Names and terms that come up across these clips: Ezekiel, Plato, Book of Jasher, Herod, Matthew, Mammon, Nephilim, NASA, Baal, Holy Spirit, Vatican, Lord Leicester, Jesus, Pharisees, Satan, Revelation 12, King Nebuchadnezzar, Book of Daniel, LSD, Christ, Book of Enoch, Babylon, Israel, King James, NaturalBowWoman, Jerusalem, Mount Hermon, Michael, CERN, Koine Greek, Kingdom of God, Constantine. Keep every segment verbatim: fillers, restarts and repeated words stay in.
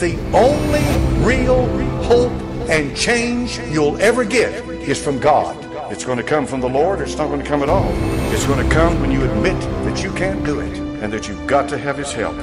The only real hope and change you'll ever get is from God. It's going to come from the Lord, or it's not going to come at all. It's going to come when you admit that you can't do it and that you've got to have His help.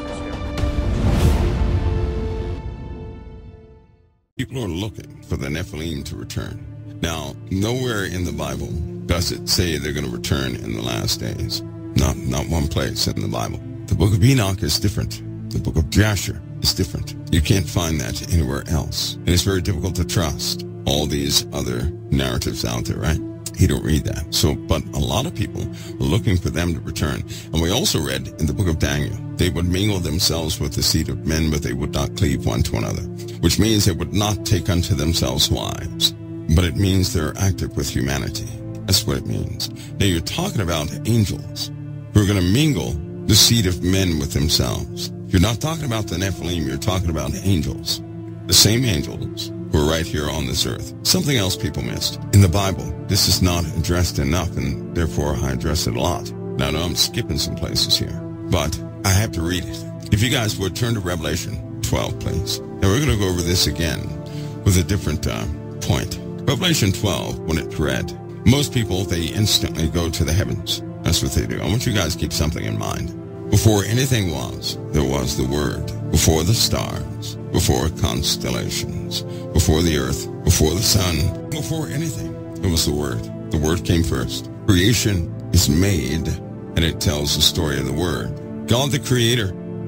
People are looking for the Nephilim to return. Now, nowhere in the Bible does it say they're going to return in the last days. Not, not one place in the Bible. The Book of Enoch is different. The Book of Jasher is different. You can't find that anywhere else. And it's very difficult to trust all these other narratives out there, right? You don't read that. So, but a lot of people are looking for them to return. And we also read in the Book of Daniel, they would mingle themselves with the seed of men, but they would not cleave one to another, which means they would not take unto themselves wives. But it means they're active with humanity. That's what it means. Now, you're talking about angels who are going to mingle the seed of men with themselves. You're not talking about the Nephilim, you're talking about angels. The same angels who are right here on this earth. Something else people missed. In the Bible, this is not addressed enough, and therefore I address it a lot. Now, I know I'm skipping some places here, but I have to read it. If you guys would turn to Revelation twelve, please. Now, we're going to go over this again with a different uh, point. Revelation twelve, when it's read, most people, they instantly go to the heavens. That's what they do. I want you guys to keep something in mind. Before anything was, there was the Word. Before the stars, before constellations, before the earth, before the sun, before anything, it was the Word. The Word came first. Creation is made, and it tells the story of the Word. God the Creator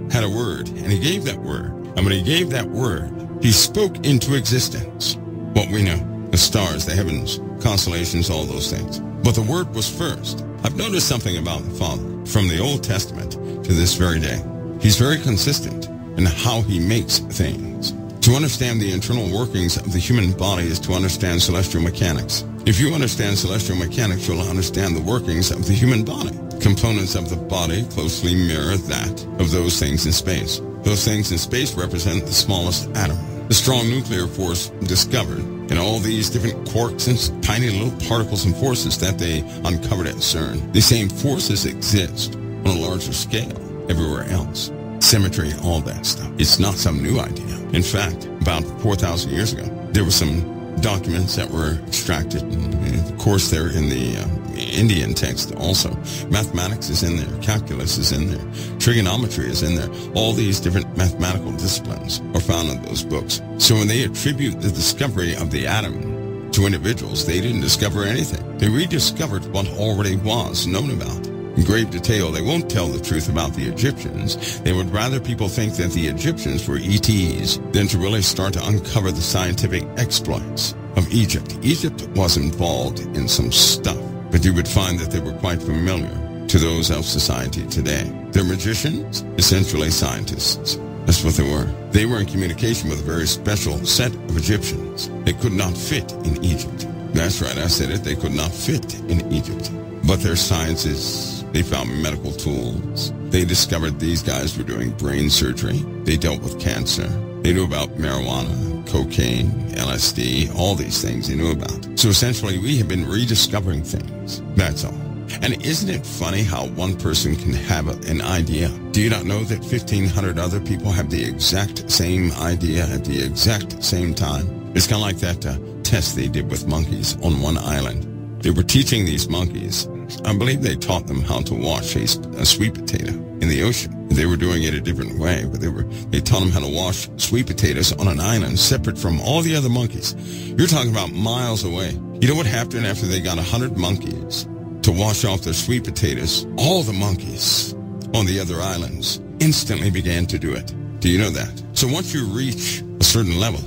had a Word, and He gave that Word. And when He gave that Word, He spoke into existence what we know, the stars, the heavens, constellations, all those things. But the Word was first. I've noticed something about the Father from the Old Testament to this very day. He's very consistent in how He makes things. To understand the internal workings of the human body is to understand celestial mechanics. If you understand celestial mechanics, you'll understand the workings of the human body. Components of the body closely mirror that of those things in space. Those things in space represent the smallest atom. The strong nuclear force discovered in all these different quarks and tiny little particles and forces that they uncovered at CERN. These same forces exist on a larger scale everywhere else. Symmetry, all that stuff. It's not some new idea. In fact, about four thousand years ago, there were some documents that were extracted. And of course, they're in the uh, Indian text also. Mathematics is in there. Calculus is in there. Trigonometry is in there. All these different mathematical disciplines are found in those books. So when they attribute the discovery of the atom to individuals, they didn't discover anything. They rediscovered what already was known about. In grave detail, they won't tell the truth about the Egyptians. They would rather people think that the Egyptians were E Ts than to really start to uncover the scientific exploits of Egypt. Egypt was involved in some stuff, but you would find that they were quite familiar to those of society today. They're magicians, essentially scientists. That's what they were. They were in communication with a very special set of Egyptians. They could not fit in Egypt. That's right, I said it. They could not fit in Egypt. But their sciences, they found medical tools. They discovered these guys were doing brain surgery. They dealt with cancer. They knew about marijuana, cocaine, L S D, all these things they knew about. So essentially, we have been rediscovering things. That's all. And isn't it funny how one person can have an idea? Do you not know that fifteen hundred other people have the exact same idea at the exact same time? It's kind of like that uh, test they did with monkeys on one island. They were teaching these monkeys. I believe they taught them how to wash a, a sweet potato in the ocean. They were doing it a different way, but they were they taught them how to wash sweet potatoes on an island separate from all the other monkeys. You're talking about miles away. You know what happened after they got one hundred monkeys to wash off their sweet potatoes? All the monkeys on the other islands instantly began to do it. Do you know that? So once you reach a certain level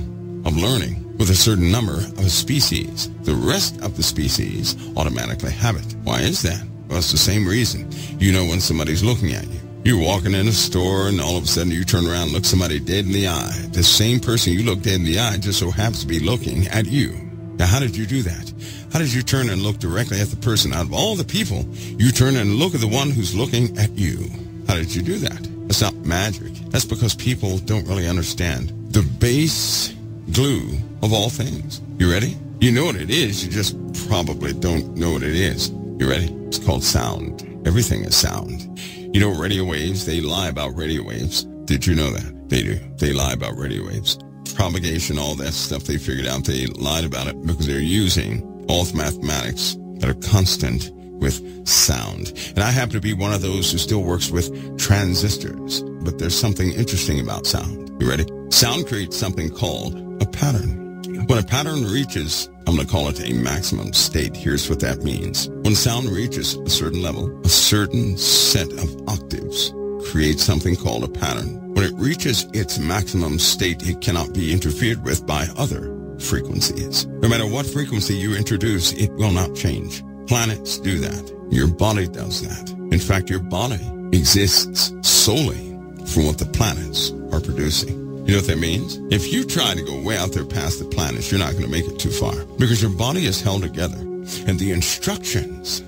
of learning, with a certain number of species, the rest of the species automatically have it. Why is that? Well, it's the same reason. You know when somebody's looking at you. You're walking in a store and all of a sudden you turn around and look somebody dead in the eye. The same person you looked dead in the eye just so happens to be looking at you. Now, how did you do that? How did you turn and look directly at the person? Out of all the people, you turn and look at the one who's looking at you. How did you do that? That's not magic. That's because people don't really understand the base glue of all things. You ready? You know what it is, you just probably don't know what it is. You ready? It's called sound. Everything is sound. You know radio waves, they lie about radio waves. Did you know that? They do. They lie about radio waves. Propagation, all that stuff they figured out, they lied about it because they're using all the mathematics that are constant with sound. And I happen to be one of those who still works with transistors, but there's something interesting about sound. You ready? Sound creates something called a pattern. When a pattern reaches, I'm going to call it a maximum state. Here's what that means. When sound reaches a certain level, a certain set of octaves creates something called a pattern. When it reaches its maximum state, it cannot be interfered with by other frequencies. No matter what frequency you introduce, it will not change. Planets do that. Your body does that. In fact, your body exists solely from what the planets are producing. You know what that means? If you try to go way out there past the planets, you're not going to make it too far because your body is held together. And the instructions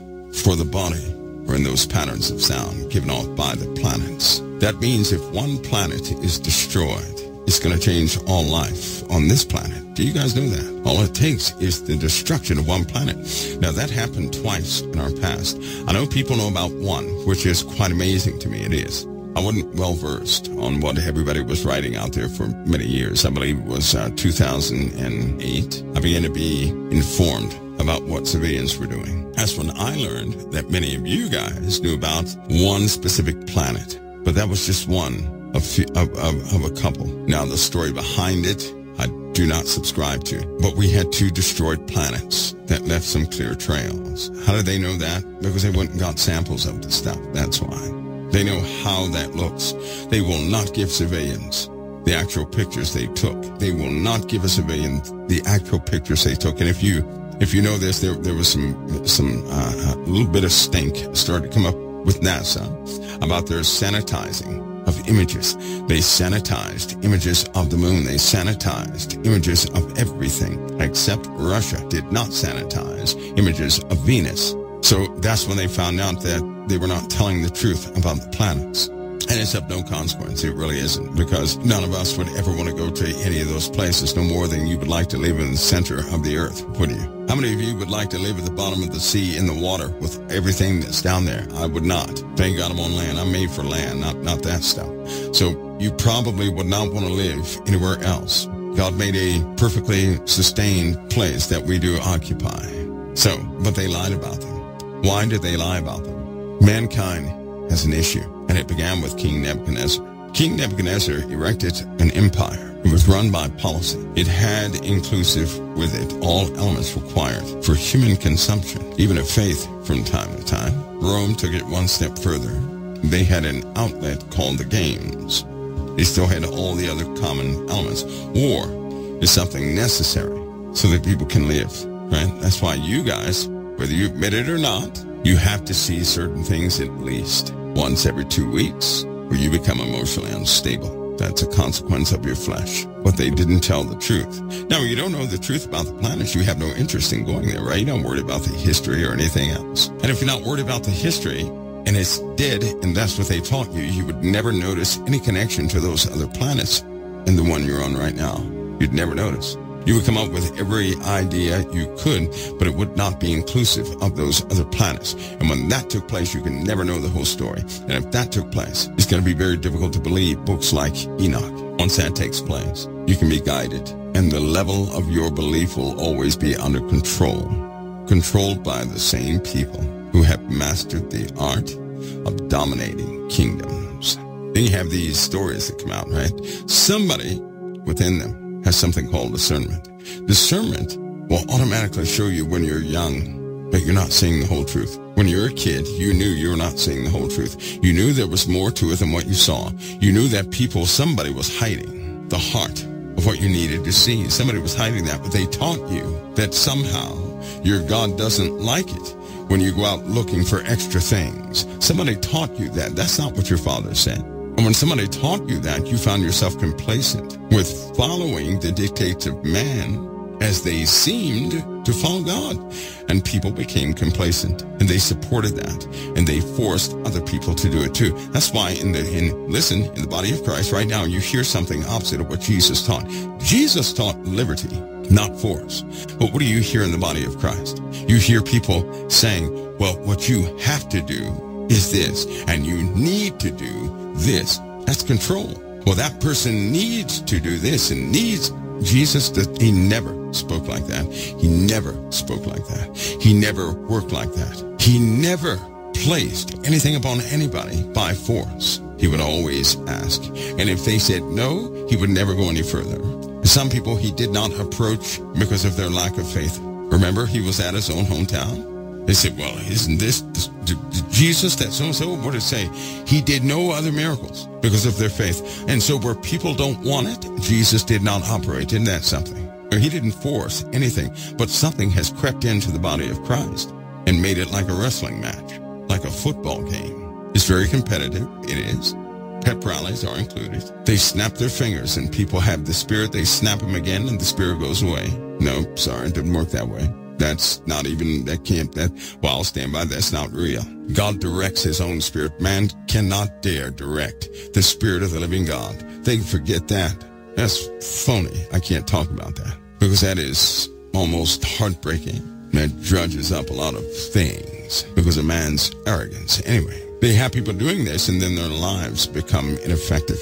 for the body are in those patterns of sound given off by the planets. That means if one planet is destroyed, it's going to change all life on this planet. Do you guys know that? All it takes is the destruction of one planet. Now, that happened twice in our past. I know people know about one, which is quite amazing to me. It is. I wasn't well-versed on what everybody was writing out there for many years. I believe it was uh, two thousand eight. I began to be informed about what civilians were doing. That's when I learned that many of you guys knew about one specific planet. But that was just one of, few, of, of, of a couple. Now, the story behind it, I do not subscribe to. But we had two destroyed planets that left some clear trails. How did they know that? Because they went and got samples of the stuff. That's why. They know how that looks. They will not give civilians the actual pictures they took. They will not give a civilian the actual pictures they took. And if you if you know this, there, there was some, some uh, a little bit of stink started to come up with NASA about their sanitizing of images. They sanitized images of the moon. They sanitized images of everything, except Russia did not sanitize images of Venus. So that's when they found out that they were not telling the truth about the planets. And it's of no consequence. It really isn't, because none of us would ever want to go to any of those places, no more than you would like to live in the center of the earth, wouldn't you? How many of you would like to live at the bottom of the sea in the water with everything that's down there? I would not. Thank God I'm on land. I'm made for land, not, not that stuff. So you probably would not want to live anywhere else. God made a perfectly sustained place that we do occupy. So, but they lied about them. Why did they lie about them? Mankind has an issue, and it began with King Nebuchadnezzar. King Nebuchadnezzar erected an empire. It was run by policy. It had inclusive with it all elements required for human consumption, even of faith from time to time. Rome took it one step further. They had an outlet called the games. They still had all the other common elements. War is something necessary so that people can live, right? That's why you guys, whether you admit it or not, you have to see certain things at least once every two weeks or you become emotionally unstable. That's a consequence of your flesh. But they didn't tell the truth. Now, you don't know the truth about the planets. You have no interest in going there, right? You're not worried about the history or anything else. And if you're not worried about the history and it's dead and that's what they taught you, you would never notice any connection to those other planets and the one you're on right now. You'd never notice. You would come up with every idea you could, but it would not be inclusive of those other planets. And when that took place, you can never know the whole story. And if that took place, it's going to be very difficult to believe books like Enoch. Once that takes place, you can be guided, and the level of your belief will always be under control, controlled by the same people who have mastered the art of dominating kingdoms. Then you have these stories that come out, right? Somebody within them has something called discernment. Discernment will automatically show you when you're young that you're not seeing the whole truth. When you're a kid, you knew you were not seeing the whole truth. You knew there was more to it than what you saw. You knew that people, somebody was hiding the heart of what you needed to see. Somebody was hiding that, but they taught you that somehow your God doesn't like it when you go out looking for extra things. Somebody taught you that. That's not what your father said. And when somebody taught you that, you found yourself complacent with following the dictates of man as they seemed to follow God. And people became complacent, and they supported that, and they forced other people to do it too. That's why in the, in, listen, in the body of Christ right now, you hear something opposite of what Jesus taught. Jesus taught liberty, not force. But what do you hear in the body of Christ? You hear people saying, well, what you have to do is this, and you need to do this. That's control. Well, that person needs to do this and needs Jesus. He never spoke like that. He never spoke like that. He never worked like that. He never placed anything upon anybody by force. He would always ask. And if they said no, he would never go any further. Some people he did not approach because of their lack of faith. Remember, he was at his own hometown. They said, well, isn't this Jesus that so-and-so? What did it say? He did no other miracles because of their faith. And so where people don't want it, Jesus did not operate in that something. He didn't force anything, but something has crept into the body of Christ and made it like a wrestling match, like a football game. It's very competitive. It is. Pep rallies are included. They snap their fingers and people have the spirit. They snap them again and the spirit goes away. No, sorry, it didn't work that way. That's not even, that can't, that, well, I'll stand by, that's not real. God directs his own spirit. Man cannot dare direct the spirit of the living God. They forget that. That's phony. I can't talk about that because that is almost heartbreaking. That drudges up a lot of things because of man's arrogance. Anyway. They have people doing this, and then their lives become ineffective.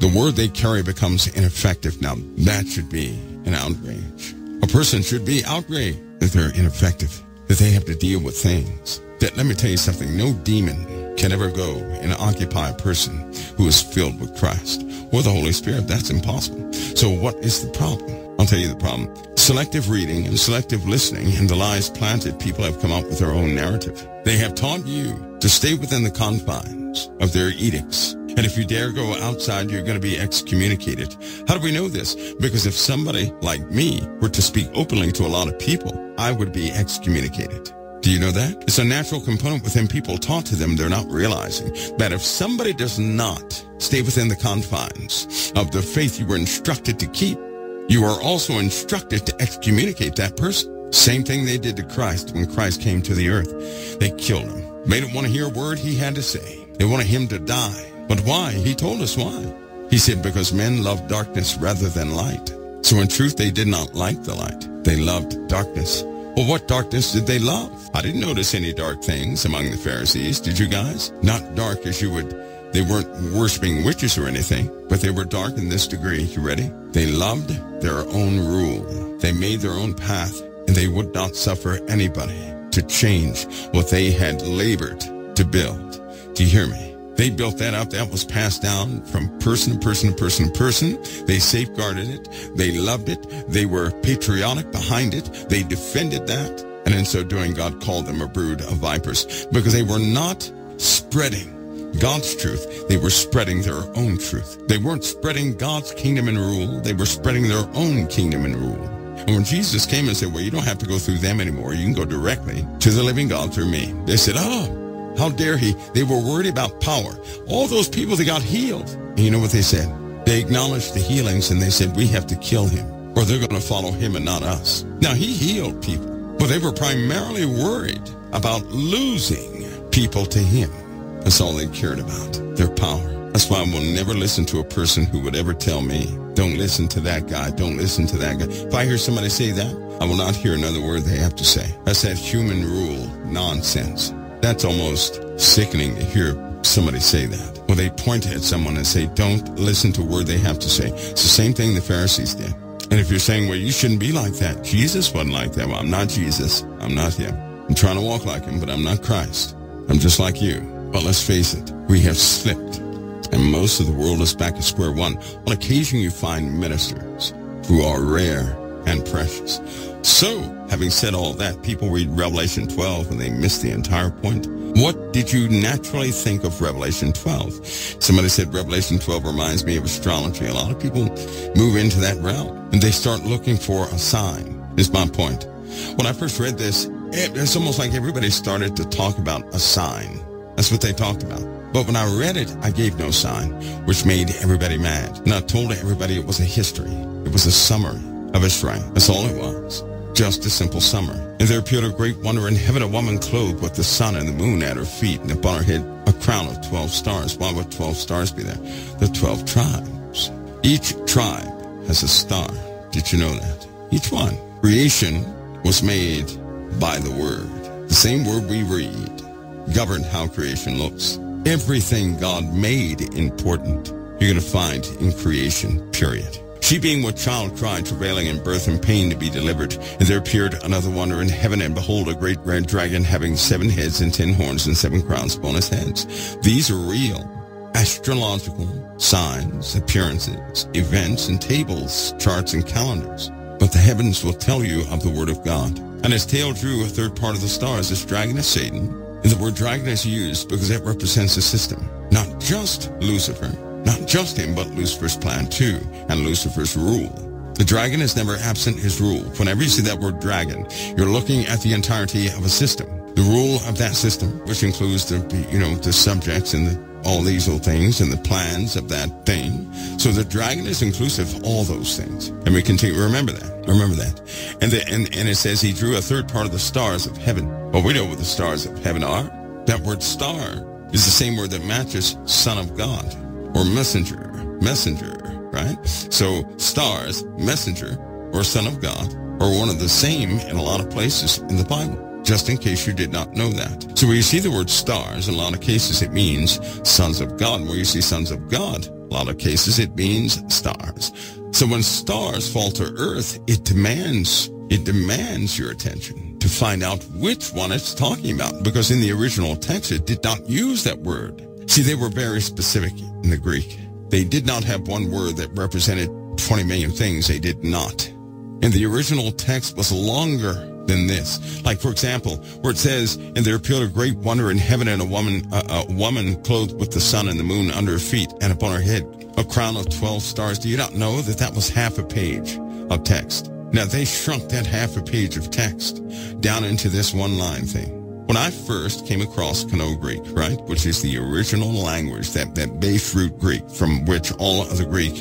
The word they carry becomes ineffective. Now, that should be an outrage. A person should be outraged that they're ineffective, that they have to deal with things. That, let me tell you something, no demon can ever go and occupy a person who is filled with Christ or the Holy Spirit. That's impossible. So what is the problem? I'll tell you the problem. Selective reading and selective listening and the lies planted, people have come up with their own narrative. They have taught you to stay within the confines of their edicts. And if you dare go outside, you're going to be excommunicated. How do we know this? Because if somebody like me were to speak openly to a lot of people, I would be excommunicated. Do you know that? It's a natural component within people taught to them. They're not realizing that if somebody does not stay within the confines of the faith you were instructed to keep, you are also instructed to excommunicate that person. Same thing they did to Christ when Christ came to the earth. They killed him. They didn't want to hear a word he had to say. They wanted him to die. But why? He told us why. He said, because men love darkness rather than light. So in truth, they did not like the light. They loved darkness. Well, what darkness did they love? I didn't notice any dark things among the Pharisees. Did you guys? Not dark as you would. They weren't worshiping witches or anything, but they were dark in this degree. You ready? They loved their own rule. They made their own path. And they would not suffer anybody to change what they had labored to build. Do you hear me? They built that up. That was passed down from person to person to person to person. They safeguarded it. They loved it. They were patriotic behind it. They defended that. And in so doing, God called them a brood of vipers because they were not spreading God's truth. They were spreading their own truth. They weren't spreading God's kingdom and rule. They were spreading their own kingdom and rule. And when Jesus came and said, well, you don't have to go through them anymore. You can go directly to the living God through me. They said, oh, how dare he? They were worried about power. All those people that got healed. And you know what they said? They acknowledged the healings and they said, we have to kill him or they're going to follow him and not us. Now, he healed people, but they were primarily worried about losing people to him. That's all they cared about, their power. That's why I will never listen to a person who would ever tell me, don't listen to that guy, don't listen to that guy. If I hear somebody say that, I will not hear another word they have to say. That's that human rule nonsense. That's almost sickening to hear somebody say that. Well, they point at someone and say, don't listen to a word they have to say. It's the same thing the Pharisees did. And if you're saying, well, you shouldn't be like that. Jesus wasn't like that. Well, I'm not Jesus. I'm not him. I'm trying to walk like him, but I'm not Christ. I'm just like you. But let's face it, we have slipped. And most of the world is back at square one. On occasion, you find ministers who are rare and precious. So, having said all that, people read Revelation twelve and they miss the entire point. What did you naturally think of Revelation twelve? Somebody said Revelation twelve reminds me of astrology. A lot of people move into that realm and they start looking for a sign, is my point. When I first read this, it's almost like everybody started to talk about a sign. That's what they talked about. But when I read it, I gave no sign, which made everybody mad. And I told everybody it was a history. It was a summary of Israel. That's all it was. Just a simple summary. And there appeared a great wonder in heaven, a woman clothed with the sun and the moon at her feet, and upon her head a crown of twelve stars. Why would twelve stars be there? The twelve tribes. Each tribe has a star. Did you know that? Each one. Creation was made by the word. The same word we read governed how creation looks. Everything God made important. you're going to find in creation, period. She being with child cried, travailing in birth and pain to be delivered. And there appeared another wonder in heaven, and behold, a great red dragon having seven heads and ten horns and seven crowns upon his heads. These are real astrological signs, appearances, events, and tables, charts, and calendars. But the heavens will tell you of the word of God. And his tail drew a third part of the stars. This dragon is Satan. And the word dragon is used because that represents a system, not just Lucifer. Not just him, but Lucifer's plan too, and Lucifer's rule. The dragon is never absent his rule. Whenever you see that word dragon, you're looking at the entirety of a system. The rule of that system, which includes the, you know, the subjects and the, all these little things and the plans of that thing. So the dragon is inclusive of all those things. And we continue, remember that, remember that. And, the, and, and it says he drew a third part of the stars of heaven. Well, we know what the stars of heaven are. That word star is the same word that matches Son of God. Or messenger, messenger, right? So stars, messenger, or Son of God are one of the same in a lot of places in the Bible, just in case you did not know that. So where you see the word stars, in a lot of cases it means sons of God. And where you see sons of God, a lot of cases it means stars. So when stars fall to earth, it demands, it demands your attention to find out which one it's talking about, because in the original text it did not use that word. See, they were very specific in the Greek. They did not have one word that represented twenty million things. They did not. And the original text was longer than this. Like, for example, where it says, and there appeared a great wonder in heaven, and a woman, a, a woman clothed with the sun and the moon under her feet, and upon her head a crown of twelve stars. Do you not know that that was half a page of text? Now, they shrunk that half a page of text down into this one-line thing. When I first came across Koine Greek, right, which is the original language, that, that base root Greek from which all other Greek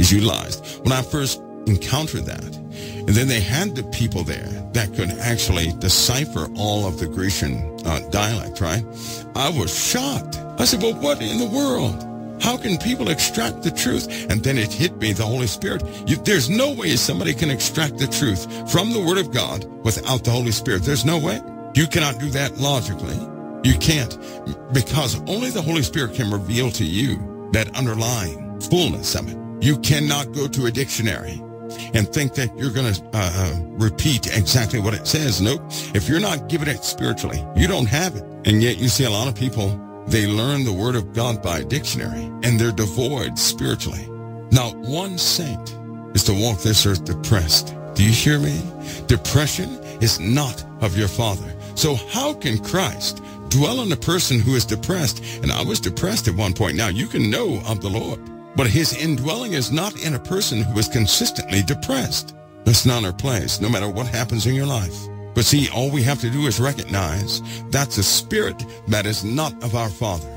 is utilized, when I first encountered that, and then they had the people there that could actually decipher all of the Grecian uh, dialect, right, I was shocked. I said, well, what in the world? How can people extract the truth? And then it hit me, the Holy Spirit. You, there's no way somebody can extract the truth from the Word of God without the Holy Spirit. There's no way. You cannot do that logically. You can't, because only the Holy Spirit can reveal to you that underlying fullness of it. You cannot go to a dictionary and think that you're going to uh, repeat exactly what it says. Nope. If you're not given it spiritually, you don't have it. And yet you see a lot of people, they learn the Word of God by a dictionary, and they're devoid spiritually. Not one saint is to walk this earth depressed. Do you hear me? Depression is not of your Father. So how can Christ dwell in a person who is depressed? And I was depressed at one point. Now, you can know of the Lord, but his indwelling is not in a person who is consistently depressed. That's not our place, no matter what happens in your life. But see, all we have to do is recognize that's a spirit that is not of our Father.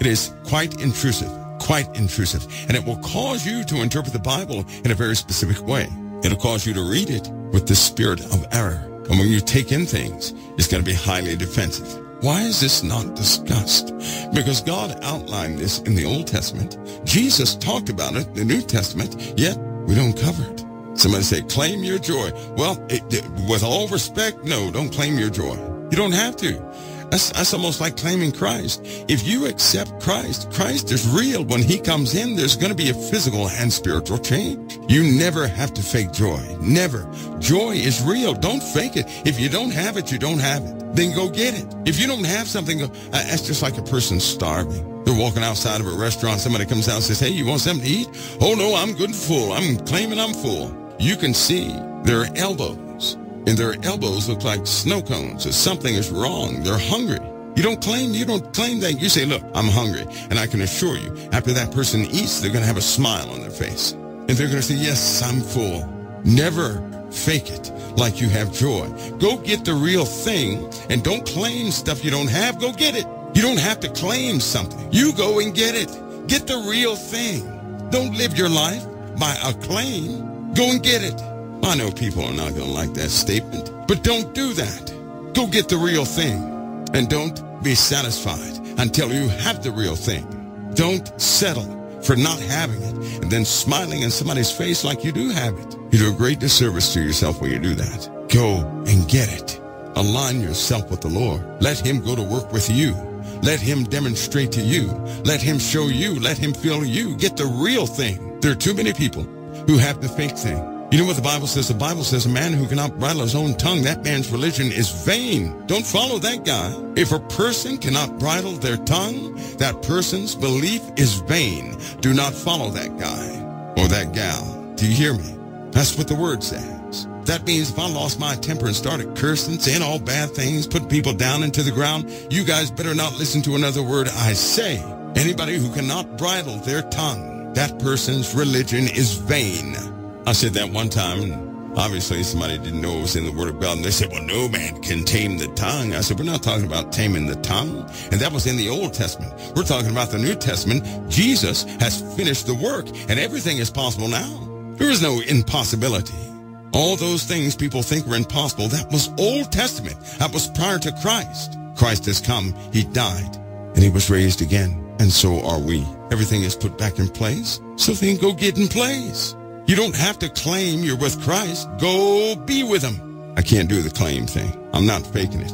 It is quite intrusive, quite intrusive, and it will cause you to interpret the Bible in a very specific way. It'll cause you to read it with the spirit of error. And when you take in things, it's going to be highly defensive. Why is this not discussed? Because God outlined this in the Old Testament. Jesus talked about it in the New Testament, yet we don't cover it. Somebody say, claim your joy. Well, it, it, with all respect, no, don't claim your joy. You don't have to. That's, that's almost like claiming Christ. If you accept Christ, Christ is real. When he comes in, there's going to be a physical and spiritual change. You never have to fake joy. Never. Joy is real. Don't fake it. If you don't have it, you don't have it. Then go get it. If you don't have something, go, uh, that's just like a person starving. They're walking outside of a restaurant. Somebody comes out and says, hey, you want something to eat? Oh, no, I'm good and full. I'm claiming I'm full. You can see their elbow. And their elbows look like snow cones, or something is wrong. They're hungry. You don't claim, you don't claim that. You say, look, I'm hungry. And I can assure you, after that person eats, they're going to have a smile on their face. And they're going to say, yes, I'm full. Never fake it like you have joy. Go get the real thing, and don't claim stuff you don't have. Go get it. You don't have to claim something. You go and get it. Get the real thing. Don't live your life by a claim. Go and get it. I know people are not going to like that statement, but don't do that. Go get the real thing, and don't be satisfied until you have the real thing. Don't settle for not having it and then smiling in somebody's face like you do have it. You do a great disservice to yourself when you do that. Go and get it. Align yourself with the Lord. Let him go to work with you. Let him demonstrate to you. Let him show you. Let him feel you. Get the real thing. There are too many people who have the fake thing. You know what the Bible says? The Bible says a man who cannot bridle his own tongue, that man's religion is vain. Don't follow that guy. If a person cannot bridle their tongue, that person's belief is vain. Do not follow that guy or that gal. Do you hear me? That's what the word says. That means if I lost my temper and started cursing, saying all bad things, putting people down into the ground, you guys better not listen to another word I say. Anybody who cannot bridle their tongue, that person's religion is vain. I said that one time, and obviously somebody didn't know it was in the Word of God, and they said, well, no man can tame the tongue. I said, we're not talking about taming the tongue, and that was in the Old Testament. We're talking about the New Testament. Jesus has finished the work, and everything is possible now. There is no impossibility. All those things people think were impossible, that was Old Testament. That was prior to Christ. Christ has come, he died, and he was raised again, and so are we. Everything is put back in place, so things go get in place. You don't have to claim you're with Christ. Go be with him. I can't do the claim thing. I'm not faking it.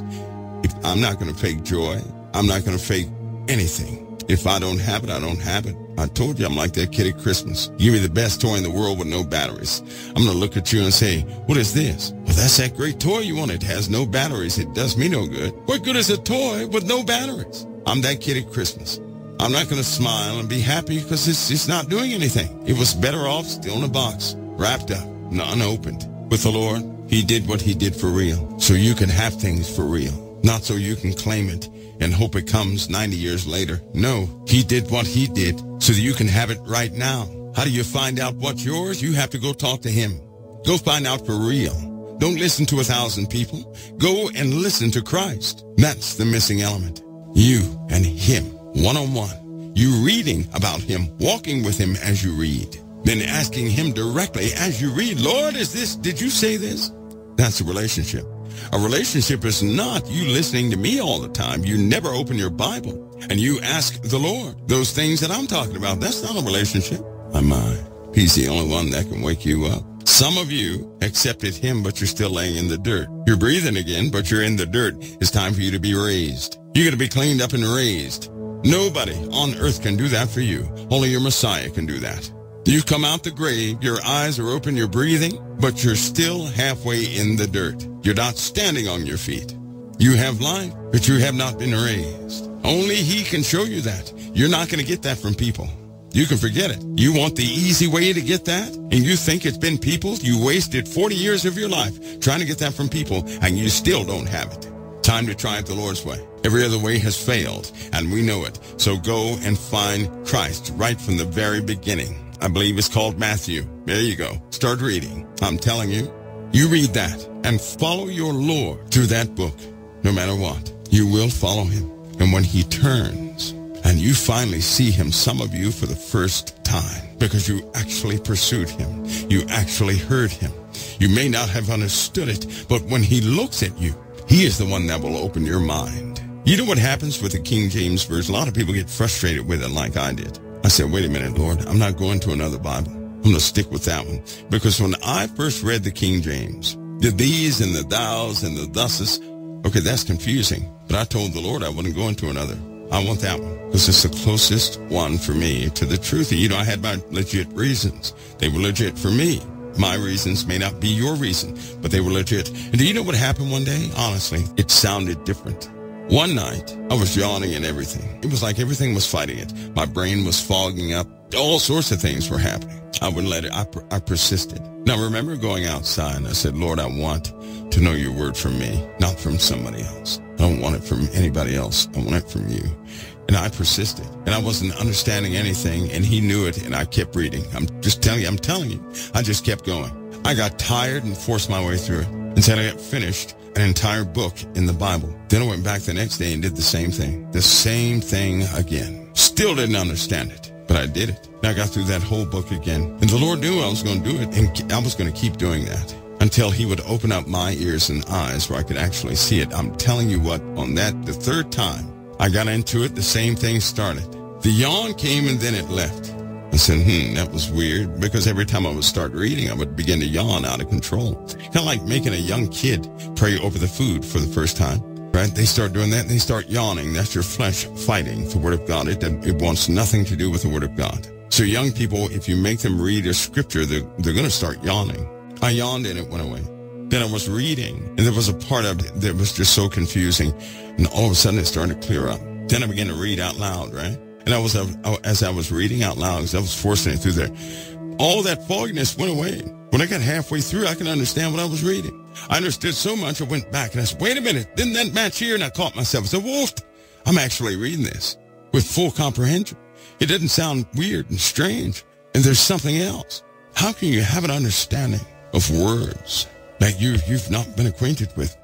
If I'm not going to fake joy. I'm not going to fake anything. If I don't have it, I don't have it. I told you I'm like that kid at Christmas. Give me the best toy in the world with no batteries. I'm going to look at you and say, what is this? Well, that's that great toy you want. It has no batteries. It does me no good. What good is a toy with no batteries? I'm that kid at Christmas. I'm not going to smile and be happy because it's, it's not doing anything. It was better off still in a box, wrapped up, and unopened. With the Lord, he did what he did for real, so you can have things for real, not so you can claim it and hope it comes ninety years later. No, he did what he did so that you can have it right now. How do you find out what's yours? You have to go talk to him. Go find out for real. Don't listen to a thousand people. Go and listen to Christ. That's the missing element. You and him. One-on-one, you reading about him, walking with him as you read, then asking him directly as you read, Lord, is this, did you say this? That's a relationship. A relationship is not you listening to me all the time. You never open your Bible and you ask the Lord those things that I'm talking about. That's not a relationship. I'm mine. He's the only one that can wake you up. Some of you accepted him, but you're still laying in the dirt. You're breathing again, but you're in the dirt. It's time for you to be raised. You're going to be cleaned up and raised. Nobody on earth can do that for you. Only your Messiah can do that. You come out the grave, your eyes are open, you're breathing, but you're still halfway in the dirt. You're not standing on your feet. You have life, but you have not been raised. Only he can show you that. You're not going to get that from people. You can forget it. You want the easy way to get that, and you think it's been people. You wasted forty years of your life trying to get that from people, and you still don't have it. Time to try it the Lord's way. Every other way has failed, and we know it. So go and find Christ right from the very beginning. I believe it's called Matthew. There you go. Start reading. I'm telling you, you read that and follow your Lord through that book. No matter what, you will follow him. And when he turns and you finally see him, some of you for the first time, because you actually pursued him, you actually heard him. You may not have understood it, but when he looks at you, he is the one that will open your mind. You know what happens with the King James Version? A lot of people get frustrated with it like I did. I said, wait a minute, Lord, I'm not going to another Bible. I'm going to stick with that one. Because when I first read the King James, the these and the thous and the thuses, okay, that's confusing. But I told the Lord I wasn't going to another. I want that one. Because it's the closest one for me to the truth. You know, I had my legit reasons. They were legit for me. My reasons may not be your reason, but they were legit. And do you know what happened one day? Honestly, it sounded different. One night, I was yawning and everything. It was like everything was fighting it. My brain was fogging up. All sorts of things were happening. I wouldn't let it. I, I persisted. Now, I remember going outside, and I said, Lord, I want to know your word from me, not from somebody else. I don't want it from anybody else. I want it from you. And I persisted, and I wasn't understanding anything, and he knew it, and I kept reading. I'm just telling you, I'm telling you, I just kept going. I got tired and forced my way through it until I got finished an entire book in the Bible. Then I went back the next day and did the same thing, the same thing again. Still didn't understand it, but I did it. And I got through that whole book again, and the Lord knew I was going to do it, and I was going to keep doing that until he would open up my ears and eyes where I could actually see it. I'm telling you what, on that, the third time, I got into it, the same thing started. The yawn came and then it left. I said, hmm, that was weird, because every time I would start reading, I would begin to yawn out of control. Kind of like making a young kid pray over the food for the first time. Right? They start doing that, and they start yawning. That's your flesh fighting the Word of God. It, it wants nothing to do with the Word of God. So young people, if you make them read a scripture, they're, they're going to start yawning. I yawned, and it went away. Then I was reading, and there was a part of it that was just so confusing, and all of a sudden it started to clear up. Then I began to read out loud, right? And I was, as I was reading out loud, as I was forcing it through there, all that fogginess went away. When I got halfway through, I could understand what I was reading. I understood so much, I went back and I said, wait a minute, didn't that match here? And I caught myself. I said, whoa, I'm actually reading this with full comprehension. It doesn't sound weird and strange. And there's something else. How can you have an understanding of words that you, you've not been acquainted with?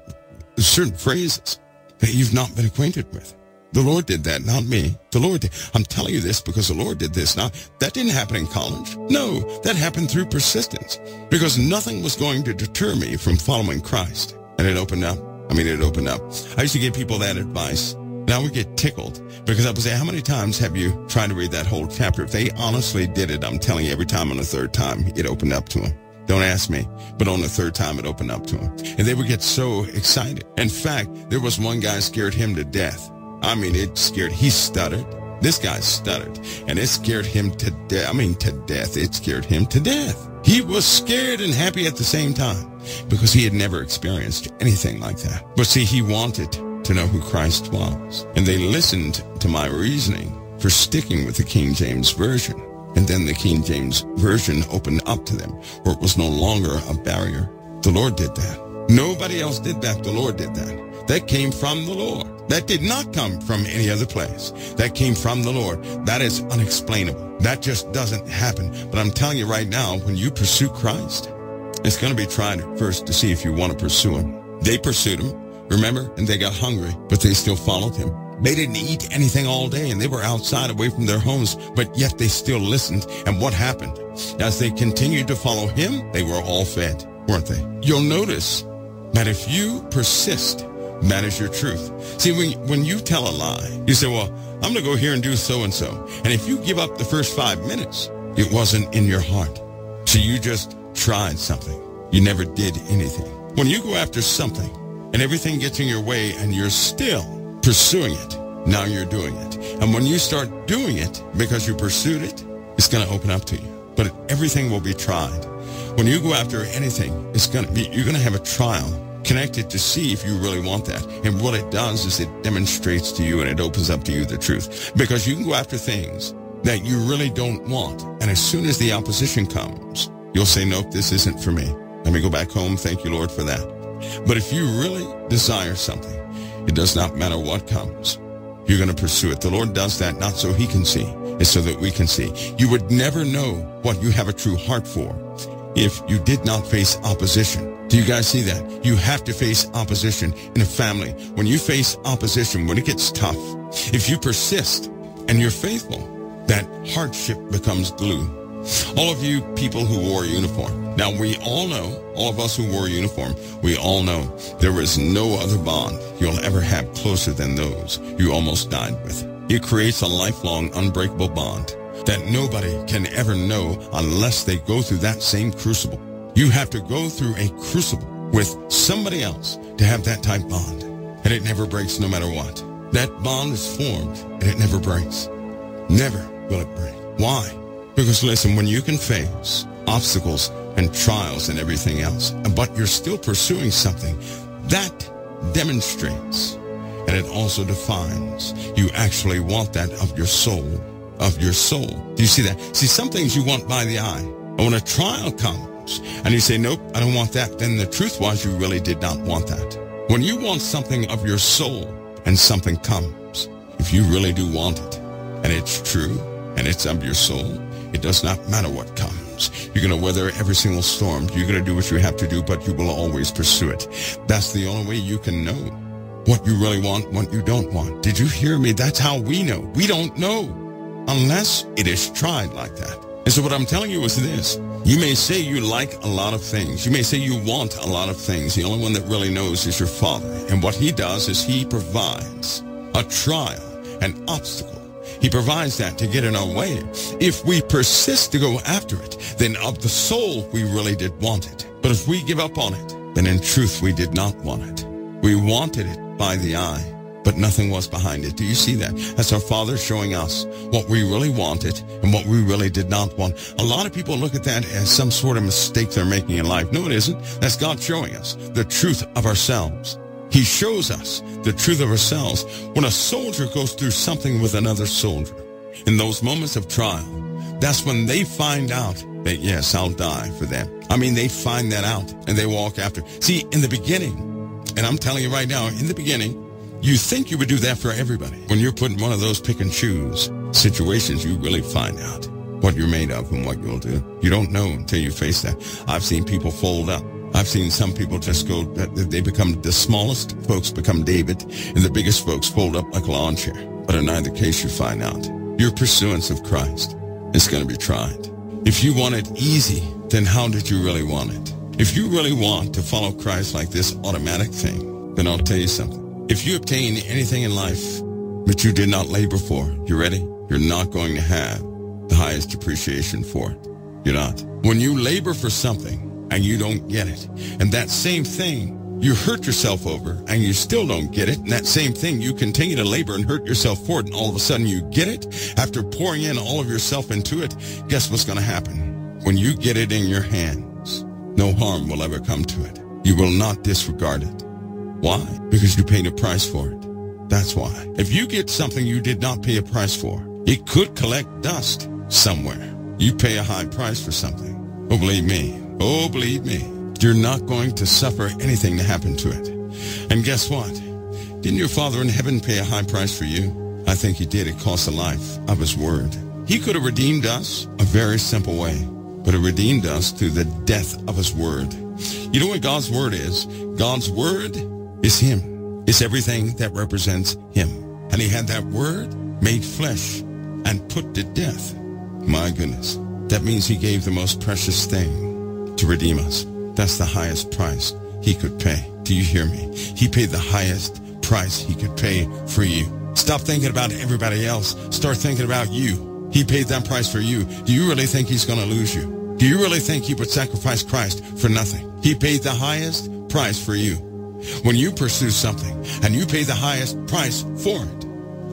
There's certain phrases that you've not been acquainted with. The Lord did that, not me. The Lord did. I'm telling you this because the Lord did this. Now, that didn't happen in college. No, that happened through persistence, because nothing was going to deter me from following Christ. And it opened up. I mean, it opened up. I used to give people that advice. Now we get tickled because I would say, how many times have you tried to read that whole chapter? If they honestly did it, I'm telling you, every time on the third time, it opened up to them. Don't ask me, but on the third time, it opened up to them. And they would get so excited. In fact, there was one guy scared him to death. I mean, it scared, he stuttered. This guy stuttered, and it scared him to death. I mean, to death. It scared him to death. He was scared and happy at the same time because he had never experienced anything like that. But see, he wanted to know who Christ was, and they listened to my reasoning for sticking with the King James Version. And then the King James Version opened up to them, where it was no longer a barrier. The Lord did that. Nobody else did that. The Lord did that. That came from the Lord. That did not come from any other place. That came from the Lord. That is unexplainable. That just doesn't happen. But I'm telling you right now, when you pursue Christ, it's going to be tried at first to see if you want to pursue him. They pursued him, remember, and they got hungry, but they still followed him. They didn't eat anything all day, and they were outside away from their homes, but yet they still listened. And what happened? As they continued to follow him, they were all fed, weren't they? You'll notice that if you persist, that is your truth. See, when, when you tell a lie, you say, well, I'm going to go here and do so-and-so. And if you give up the first five minutes, it wasn't in your heart. So you just tried something. You never did anything. When you go after something and everything gets in your way and you're still pursuing it, now you're doing it. And when you start doing it because you pursued it, it's going to open up to you. But everything will be tried. When you go after anything, it's going to be, you're going to have a trial connected to see if you really want that. And what it does is it demonstrates to you and it opens up to you the truth. Because you can go after things that you really don't want. And as soon as the opposition comes, you'll say, nope, this isn't for me. Let me go back home. Thank you, Lord, for that. But if you really desire something, it does not matter what comes. You're going to pursue it. The Lord does that not so he can see. It's so that we can see. You would never know what you have a true heart for if you did not face opposition. Do you guys see that? You have to face opposition in a family. When you face opposition, when it gets tough, if you persist and you're faithful, that hardship becomes glue. All of you people who wore a uniform. Now, we all know, all of us who wore a uniform, we all know there is no other bond you'll ever have closer than those you almost died with. It creates a lifelong, unbreakable bond that nobody can ever know unless they go through that same crucible. You have to go through a crucible with somebody else to have that type bond. And it never breaks no matter what. That bond is formed and it never breaks. Never will it break. Why? Because listen, when you can face obstacles and trials and everything else, but you're still pursuing something, that demonstrates and it also defines you actually want that of your soul, of your soul. Do you see that? See, some things you want by the eye. And when a trial comes, and you say, nope, I don't want that, then the truth was you really did not want that. When you want something of your soul and something comes, if you really do want it, and it's true, and it's of your soul, it does not matter what comes. You're going to weather every single storm. You're going to do what you have to do, but you will always pursue it. That's the only way you can know what you really want, what you don't want. Did you hear me? That's how we know. We don't know unless it is tried like that. And so what I'm telling you is this. You may say you like a lot of things. You may say you want a lot of things. The only one that really knows is your Father. And what he does is he provides a trial, an obstacle. He provides that to get in our way. If we persist to go after it, then of the soul we really did want it. But if we give up on it, then in truth we did not want it. We wanted it by the eye, but nothing was behind it. Do you see that? That's our Father showing us what we really wanted and what we really did not want. A lot of people look at that as some sort of mistake they're making in life. No, it isn't. That's God showing us the truth of ourselves. He shows us the truth of ourselves. When a soldier goes through something with another soldier, in those moments of trial, that's when they find out that, yes, I'll die for them. I mean, they find that out and they walk after. See, in the beginning, and I'm telling you right now, in the beginning, you think you would do that for everybody. When you're put in one of those pick and choose situations, you really find out what you're made of and what you'll do. You don't know until you face that. I've seen people fold up. I've seen some people just go, they become, the smallest folks become David, and the biggest folks fold up like a lawn chair. But in either case, you find out your pursuance of Christ is going to be tried. If you want it easy, then how did you really want it? If you really want to follow Christ like this automatic thing, then I'll tell you something. If you obtain anything in life that you did not labor for, you ready? You're not going to have the highest appreciation for it. You're not. When you labor for something, and you don't get it, and that same thing you hurt yourself over and you still don't get it, and that same thing you continue to labor and hurt yourself for it, and all of a sudden you get it after pouring in all of yourself into it, guess what's going to happen? When you get it in your hands, no harm will ever come to it. You will not disregard it. Why? Because you paid a price for it. That's why. If you get something you did not pay a price for, it could collect dust somewhere. You pay a high price for something. Oh, believe me. Oh, believe me, you're not going to suffer anything to happen to it. And guess what? Didn't your Father in heaven pay a high price for you? I think he did. It cost the life of his word. He could have redeemed us a very simple way, but it redeemed us through the death of his word. You know what God's word is? God's word is him. It's everything that represents him. And he had that word made flesh and put to death. My goodness. That means he gave the most precious thing to redeem us. That's the highest price he could pay. Do you hear me? He paid the highest price he could pay for you. Stop thinking about everybody else. Start thinking about you. He paid that price for you. Do you really think he's going to lose you? Do you really think he would sacrifice Christ for nothing? He paid the highest price for you. When you pursue something and you pay the highest price for it,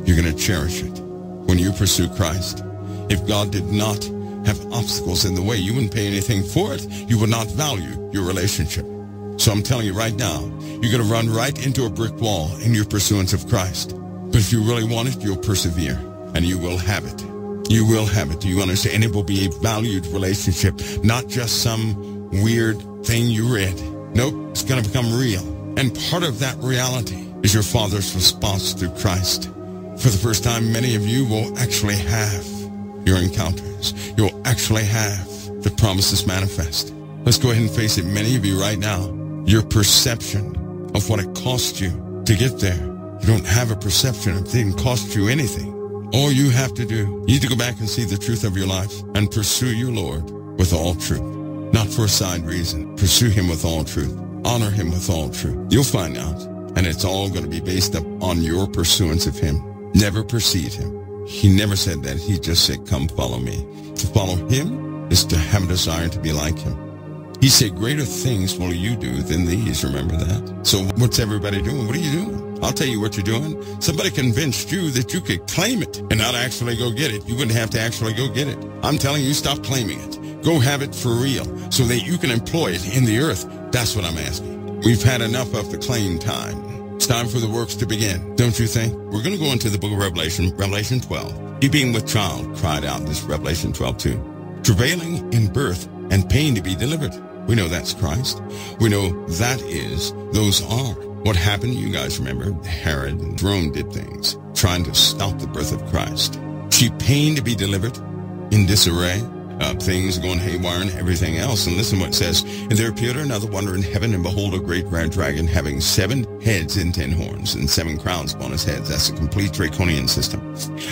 you're going to cherish it. When you pursue Christ, if God did not have obstacles in the way, you wouldn't pay anything for it. You would not value your relationship. So I'm telling you right now, you're going to run right into a brick wall in your pursuance of Christ. But if you really want it, you'll persevere, and you will have it. You will have it. Do you understand? And it will be a valued relationship, not just some weird thing you read. Nope, it's going to become real. And part of that reality is your Father's response through Christ. For the first time, many of you will actually have your encounters. You'll actually have the promises manifest. Let's go ahead and face it. Many of you right now, your perception of what it cost you to get there, you don't have a perception of it didn't cost you anything. All you have to do, you need to go back and see the truth of your life and pursue your Lord with all truth. Not for a side reason. Pursue him with all truth. Honor him with all truth. You'll find out. And it's all going to be based up on your pursuance of him. Never precede him. He never said that. He just said, come follow me. To follow him is to have a desire to be like him. He said, greater things will you do than these. Remember that? So what's everybody doing? What are you doing? I'll tell you what you're doing. Somebody convinced you that you could claim it and not actually go get it. You wouldn't have to actually go get it. I'm telling you, stop claiming it. Go have it for real so that you can employ it in the earth. That's what I'm asking. We've had enough of the claim time. It's time for the works to begin, don't you think? We're going to go into the book of Revelation, Revelation twelve. He being with child cried out, this is Revelation twelve two, travailing in birth and pain to be delivered. We know that's Christ. We know that is, those are. What happened, you guys remember, Herod and Rome did things, trying to stop the birth of Christ. She pained to be delivered in disarray. Uh, things going haywire and everything else. And listen what it says. And there appeared another wonder in heaven, and behold, a great red dragon having seven heads and ten horns, and seven crowns upon his heads. That's a complete draconian system.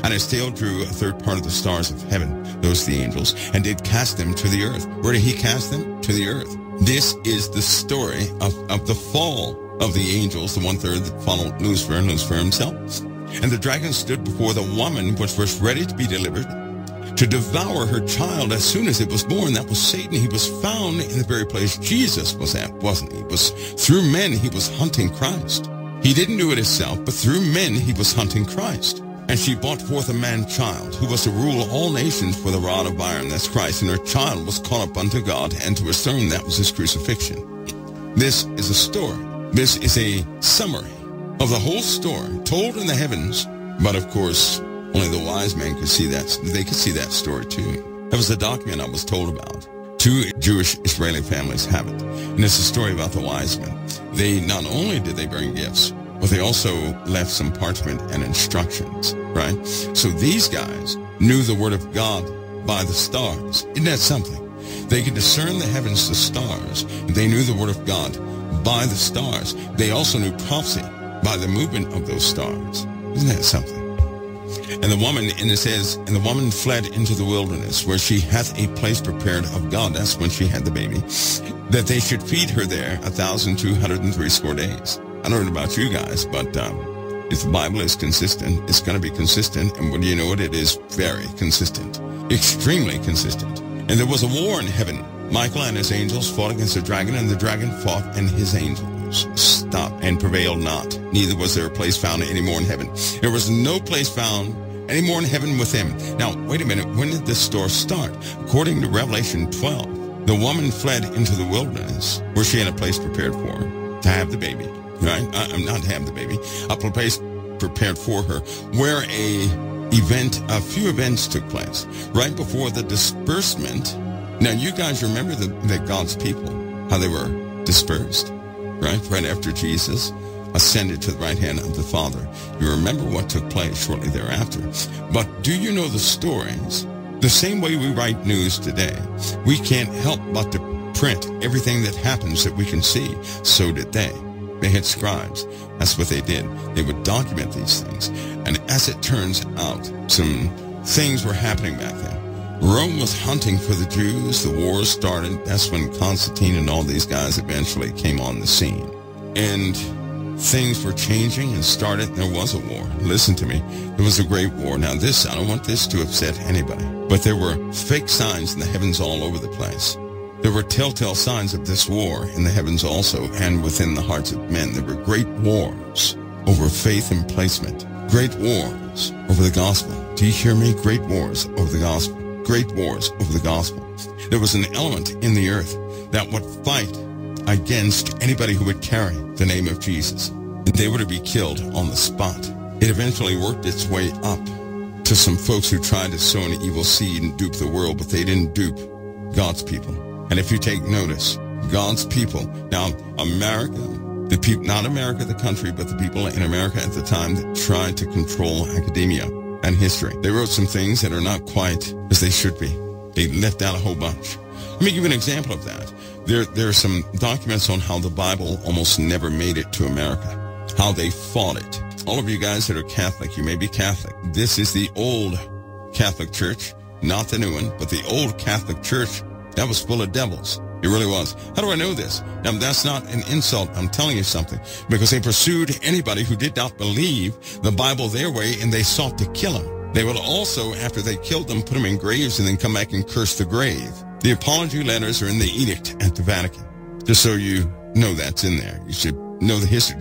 And his tail drew a third part of the stars of heaven, those the angels, and did cast them to the earth. Where did he cast them? To the earth. This is the story of, of the fall of the angels, the one-third that followed Lucifer and Lucifer himself. And the dragon stood before the woman which was ready to be delivered, to devour her child as soon as it was born. That was Satan. He was found in the very place Jesus was at, wasn't he? It was through men he was hunting Christ. He didn't do it himself, but through men he was hunting Christ. And she brought forth a man-child, who was to rule all nations with a rod of iron, that's Christ, and her child was caught up unto God, and to his throne, that was his crucifixion. This is a story. This is a summary of the whole story, told in the heavens, but of course, only the wise men could see that. They could see that story too. That was the document I was told about. Two Jewish Israeli families have it. And it's a story about the wise men. They not only did they bring gifts, but they also left some parchment and instructions, right? So these guys knew the word of God by the stars. Isn't that something? They could discern the heavens, the stars. They knew the word of God by the stars. They also knew prophecy by the movement of those stars. Isn't that something? And the woman, and it says, and the woman fled into the wilderness, where she hath a place prepared of God, that's when she had the baby, that they should feed her there a thousand two hundred and threescore days. I don't know about you guys, but um, if the Bible is consistent, it's going to be consistent. And when you know it, it is very consistent, extremely consistent. And there was a war in heaven. Michael and his angels fought against the dragon, and the dragon fought and his angels stop and prevailed not. Neither was there a place found any more in heaven. There was no place found any more in heaven with him. Now, wait a minute. When did this story start? According to Revelation twelve, the woman fled into the wilderness, where she had a place prepared for her to have the baby. Right? I'm not to have the baby. A place prepared for her, where a event, a few events took place right before the disbursement. Now, you guys remember the, the God's people, how they were dispersed, right? Right after Jesus ascended to the right hand of the Father. You remember what took place shortly thereafter. But do you know the stories? The same way we write news today, we can't help but to print everything that happens that we can see. So did they. They had scribes. That's what they did. They would document these things. And as it turns out, some things were happening back then. Rome was hunting for the Jews. The war started. That's when Constantine and all these guys eventually came on the scene. And things were changing and started. There was a war. Listen to me. There was a great war. Now this, I don't want this to upset anybody, but there were fake signs in the heavens all over the place. There were telltale signs of this war in the heavens also, and within the hearts of men. There were great wars over faith and placement. Great wars over the gospel. Do you hear me? Great wars over the gospel. Great wars over the gospel. There was an element in the earth that would fight against anybody who would carry the name of Jesus. They were to be killed on the spot. It eventually worked its way up to some folks who tried to sow an evil seed and dupe the world, but they didn't dupe God's people. And if you take notice, God's people, now America, the people, not America the country, but the people in America at the time that tried to control academia and history. They wrote some things that are not quite as they should be. They left out a whole bunch. Let me give you an example of that. There, there are some documents on how the Bible almost never made it to America, how they fought it. All of you guys that are Catholic, you may be Catholic. This is the old Catholic Church, not the new one, but the old Catholic Church that was full of devils. It really was. How do I know this? Now, that's not an insult. I'm telling you something. Because they pursued anybody who did not believe the Bible their way, and they sought to kill them. They would also, after they killed them, put them in graves and then come back and curse the grave. The apology letters are in the edict at the Vatican. Just so you know that's in there. You should know the history.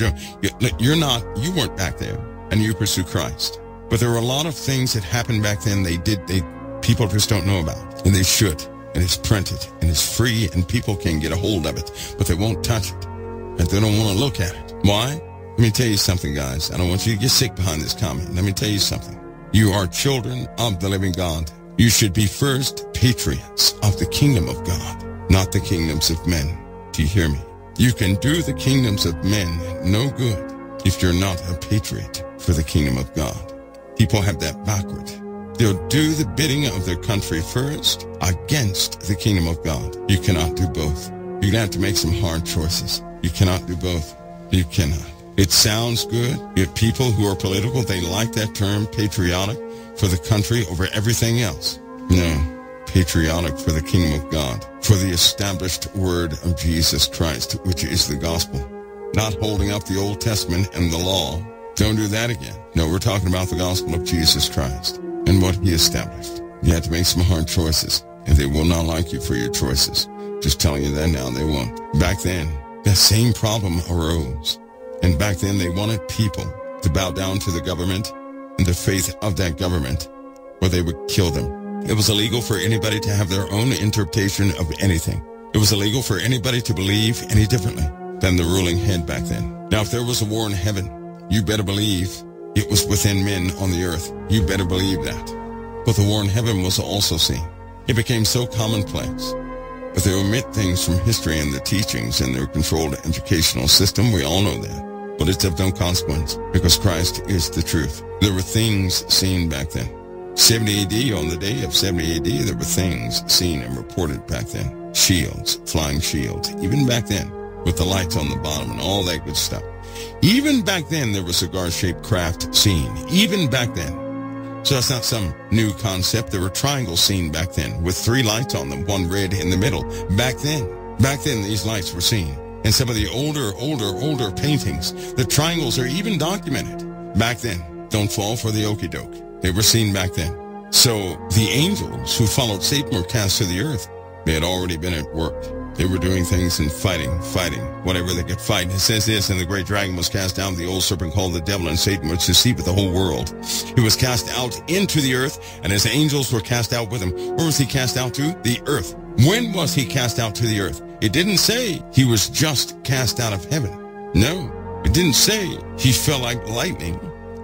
You're not, you weren't back there, and you pursue Christ. But there were a lot of things that happened back then they did, they, people just don't know about, and they should. And it's printed, and it's free, and people can get a hold of it, but they won't touch it, and they don't want to look at it. Why? Let me tell you something, guys. I don't want you to get sick behind this comment. Let me tell you something. You are children of the living God. You should be first patriots of the kingdom of God, not the kingdoms of men. Do you hear me? You can do the kingdoms of men no good if you're not a patriot for the kingdom of God. People have that backward. They'll do the bidding of their country first against the kingdom of God. You cannot do both. You're going to have to make some hard choices. You cannot do both. You cannot. It sounds good. You have people who are political, they like that term, patriotic, for the country over everything else. No, patriotic for the kingdom of God, for the established word of Jesus Christ, which is the gospel. Not holding up the Old Testament and the law. Don't do that again. No, we're talking about the gospel of Jesus Christ and what he established. You have to make some hard choices, and they will not like you for your choices. Just telling you that now, they won't. Back then, that same problem arose. And back then they wanted people to bow down to the government and the faith of that government, or they would kill them. It was illegal for anybody to have their own interpretation of anything. It was illegal for anybody to believe any differently than the ruling head back then. Now, if there was a war in heaven, you better believe it was within men on the earth. You better believe that. But the war in heaven was also seen. It became so commonplace. But they omit things from history and the teachings in their controlled educational system. We all know that. But it's of no consequence, because Christ is the truth. There were things seen back then. seventy A D, on the day of seventy A D, there were things seen and reported back then. Shields, flying shields, even back then, with the lights on the bottom and all that good stuff. Even back then, there was cigar-shaped craft seen. Even back then. So that's not some new concept. There were triangles seen back then with three lights on them, one red in the middle. Back then, back then these lights were seen. And some of the older, older, older paintings, the triangles are even documented. Back then, don't fall for the okey doke. They were seen back then. So the angels who followed Satan were cast to the earth. They had already been at work. They were doing things and fighting, fighting, whatever they could fight. It says this, and the great dragon was cast down, the old serpent called the devil, and Satan was deceived with the whole world. He was cast out into the earth, and his angels were cast out with him. Where was he cast out to? The earth. When was he cast out to the earth? It didn't say he was just cast out of heaven. No, it didn't say he fell like lightning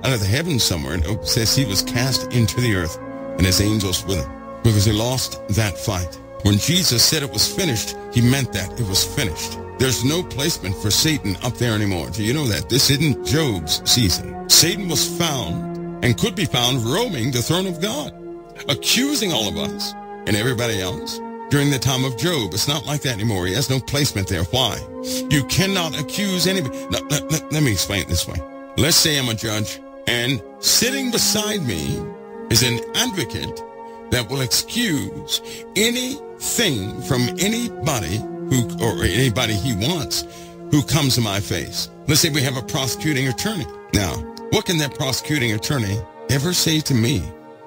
out of the heavens somewhere. No, it says he was cast into the earth, and his angels with him, because he lost that fight. When Jesus said it was finished, he meant that it was finished. There's no placement for Satan up there anymore. Do you know that? This isn't Job's season. Satan was found and could be found roaming the throne of God, accusing all of us and everybody else during the time of Job. It's not like that anymore. He has no placement there. Why? You cannot accuse anybody. No, let, let, let me explain it this way. Let's say I'm a judge, and sitting beside me is an advocate that will excuse anything from anybody who, or anybody he wants, who comes to my face. Let's say we have a prosecuting attorney. Now, what can that prosecuting attorney ever say to me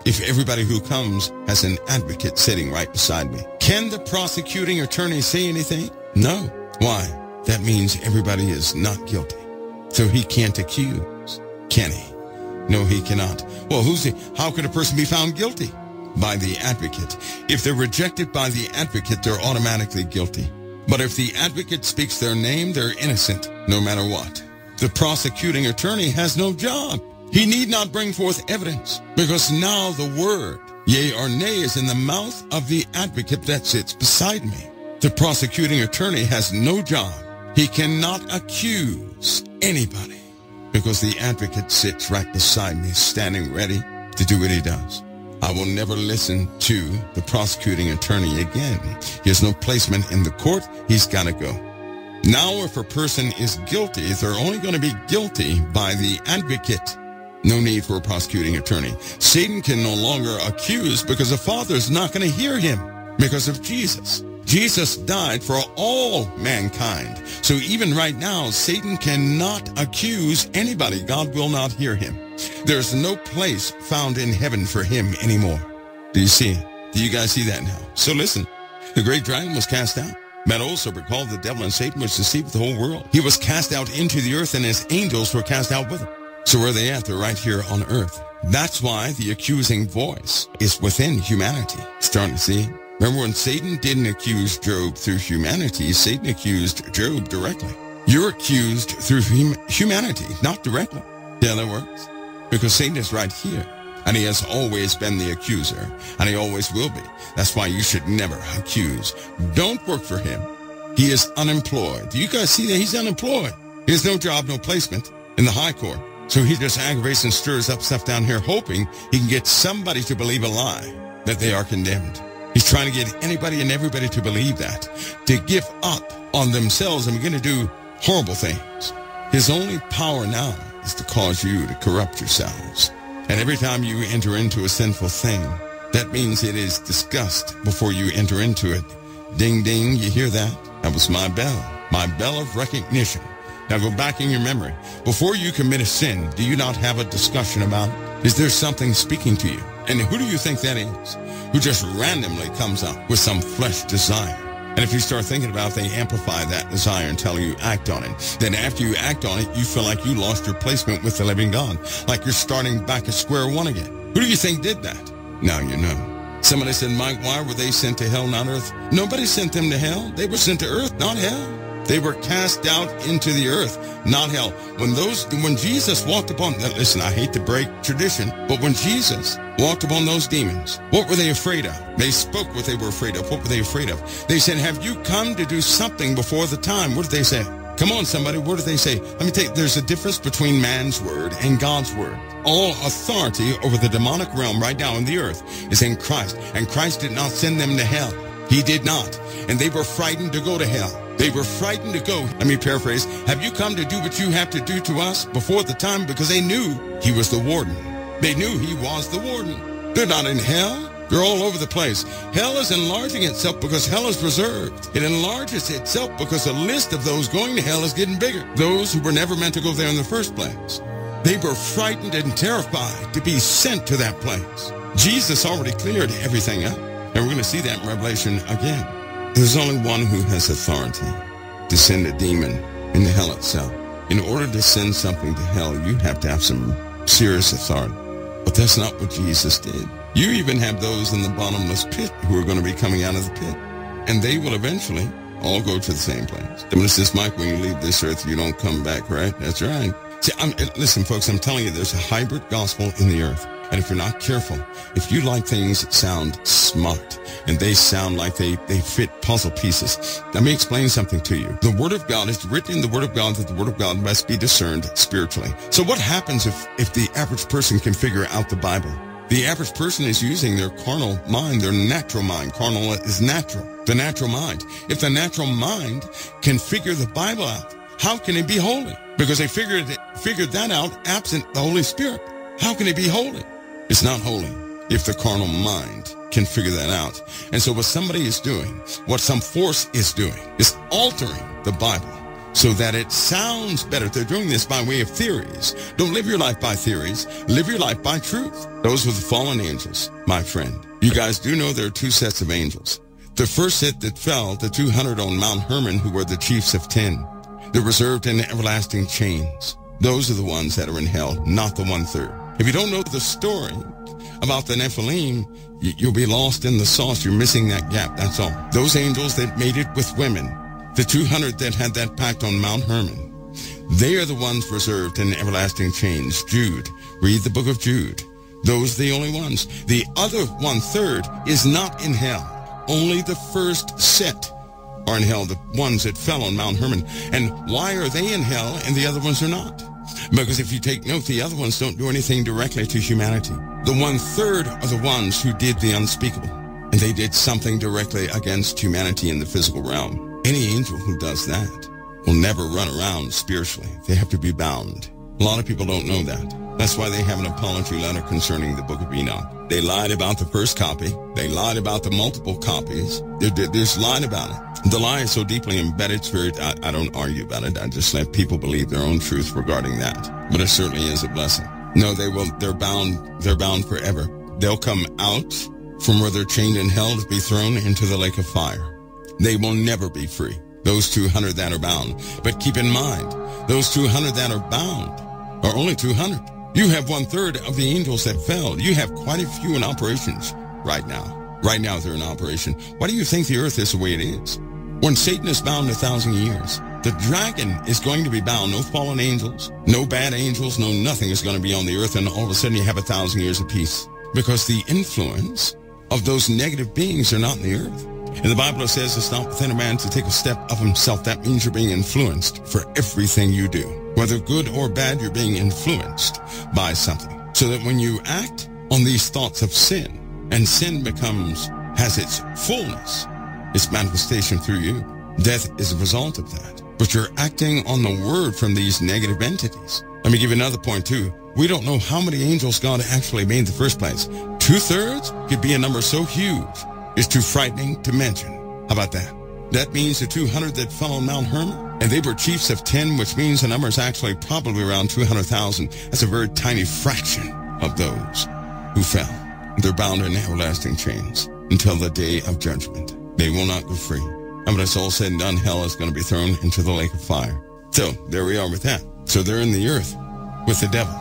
if everybody who comes has an advocate sitting right beside me? Can the prosecuting attorney say anything? No. Why? That means everybody is not guilty. So he can't accuse, can he? No, he cannot. Well, who's he? How could a person be found guilty? By the advocate. If they're rejected by the advocate, they're automatically guilty. But if the advocate speaks their name, they're innocent, no matter what. The prosecuting attorney has no job. He need not bring forth evidence, because now the word, yea or nay, is in the mouth of the advocate that sits beside me. The prosecuting attorney has no job. He cannot accuse anybody, because the advocate sits right beside me, standing ready to do what he does. I will never listen to the prosecuting attorney again. He has no placement in the court. He's got to go. Now, if a person is guilty, they're only going to be guilty by the advocate. No need for a prosecuting attorney. Satan can no longer accuse, because the Father's not going to hear him because of Jesus. Jesus died for all mankind. So even right now, Satan cannot accuse anybody. God will not hear him. There's no place found in heaven for him anymore. Do you see it? Do you guys see that now? So listen, the great dragon was cast out. That old serpent called the devil and Satan was deceived the whole world. He was cast out into the earth, and his angels were cast out with him. So where are they at? They're right here on earth. That's why the accusing voice is within humanity. Starting to see? Remember when Satan didn't accuse Job through humanity, Satan accused Job directly. You're accused through hum humanity, not directly. Yeah, that works. Because Satan is right here, and he has always been the accuser, and he always will be. That's why you should never accuse. Don't work for him. He is unemployed. Do you guys see that? He's unemployed. He has no job, no placement in the high court. So he just aggravates and stirs up stuff down here, hoping he can get somebody to believe a lie that they are condemned. He's trying to get anybody and everybody to believe that, to give up on themselves and begin to do horrible things. His only power now is to cause you to corrupt yourselves. And every time you enter into a sinful thing, that means it is discussed before you enter into it. Ding, ding, you hear that? That was my bell, my bell of recognition. Now go back in your memory. Before you commit a sin, do you not have a discussion about it? Is there something speaking to you? And who do you think that is? Who just randomly comes up with some flesh desire? And if you start thinking about it, they amplify that desire until you act on it. Then after you act on it, you feel like you lost your placement with the living God, like you're starting back at square one again. Who do you think did that? Now you know. Somebody said, Mike, why were they sent to hell, not earth? Nobody sent them to hell. They were sent to earth, not hell. They were cast out into the earth, not hell. When those, when Jesus walked upon, now listen, I hate to break tradition, but when Jesus walked upon those demons, what were they afraid of? They spoke what they were afraid of. What were they afraid of? They said, have you come to do something before the time? What did they say? Come on, somebody, what did they say? Let me tell you, there's a difference between man's word and God's word. All authority over the demonic realm right now on the earth is in Christ, and Christ did not send them to hell. He did not, and they were frightened to go to hell. They were frightened to go. Let me paraphrase. Have you come to do what you have to do to us before the time? Because they knew he was the warden. They knew he was the warden. They're not in hell. They're all over the place. Hell is enlarging itself because hell is reserved. It enlarges itself because the list of those going to hell is getting bigger. Those who were never meant to go there in the first place. They were frightened and terrified to be sent to that place. Jesus already cleared everything up. And we're going to see that in Revelation again. There's only one who has authority to send a demon into hell itself. In order to send something to hell, you have to have some serious authority. But that's not what Jesus did. You even have those in the bottomless pit who are going to be coming out of the pit. And they will eventually all go to the same place. The minister says, Mike, when you leave this earth, you don't come back, right? That's right. See, I'm, listen, folks, I'm telling you, there's a hybrid gospel in the earth. And if you're not careful, if you like things that sound smart and they sound like they, they fit puzzle pieces, let me explain something to you. The Word of God is written in the Word of God that the Word of God must be discerned spiritually. So what happens if, if the average person can figure out the Bible? The average person is using their carnal mind, their natural mind. Carnal is natural, the natural mind. If the natural mind can figure the Bible out, how can it be holy? Because they figured, figured that out absent the Holy Spirit. How can it be holy? It's not holy if the carnal mind can figure that out. And so what somebody is doing, what some force is doing, is altering the Bible so that it sounds better. They're doing this by way of theories. Don't live your life by theories. Live your life by truth. Those were the fallen angels, my friend. You guys do know there are two sets of angels. The first set that fell, the two hundred on Mount Hermon, who were the chiefs of ten. They're reserved in everlasting chains. Those are the ones that are in hell, not the one-third. If you don't know the story about the Nephilim, you'll be lost in the sauce. You're missing that gap, that's all. Those angels that made it with women, the two hundred that had that pact on Mount Hermon, they are the ones reserved in everlasting chains. Jude, read the book of Jude. Those are the only ones. The other one-third is not in hell. Only the first set are in hell, the ones that fell on Mount Hermon. And why are they in hell and the other ones are not? Because if you take note, the other ones don't do anything directly to humanity. The one-third are the ones who did the unspeakable, and they did something directly against humanity in the physical realm. Any angel who does that will never run around spiritually. They have to be bound. A lot of people don't know that. That's why they have an apology letter concerning the Book of Enoch. They lied about the first copy. They lied about the multiple copies. They, they, they just lied about it. The lie is so deeply embedded, it's very, I, I don't argue about it. I just let people believe their own truth regarding that. But it certainly is a blessing. No, they will, they're bound, they're bound forever. They'll come out from where they're chained in hell to be thrown into the lake of fire. They will never be free. Those two hundred that are bound. But keep in mind, those two hundred that are bound are only two hundred. You have one-third of the angels that fell. You have quite a few in operations right now. Right now they're in operation. Why do you think the earth is the way it is? When Satan is bound a thousand years, the dragon is going to be bound. No fallen angels, no bad angels, no nothing is going to be on the earth, and all of a sudden you have a thousand years of peace. Because the influence of those negative beings are not in the earth. And the Bible says it's not within a man to take a step of himself. That means you're being influenced for everything you do. Whether good or bad, you're being influenced by something. So that when you act on these thoughts of sin, and sin becomes, has its fullness, its manifestation through you, death is a result of that. But you're acting on the word from these negative entities. Let me give you another point too. We don't know how many angels God actually made in the first place. Two-thirds could be a number so huge, it's too frightening to mention. How about that? That means the two hundred that fell on Mount Hermon, and they were chiefs of ten, which means the number is actually probably around two hundred thousand. That's a very tiny fraction of those who fell. They're bound in everlasting chains until the day of judgment. They will not go free. And when it's all said and done, hell is going to be thrown into the lake of fire. So there we are with that. So they're in the earth with the devil.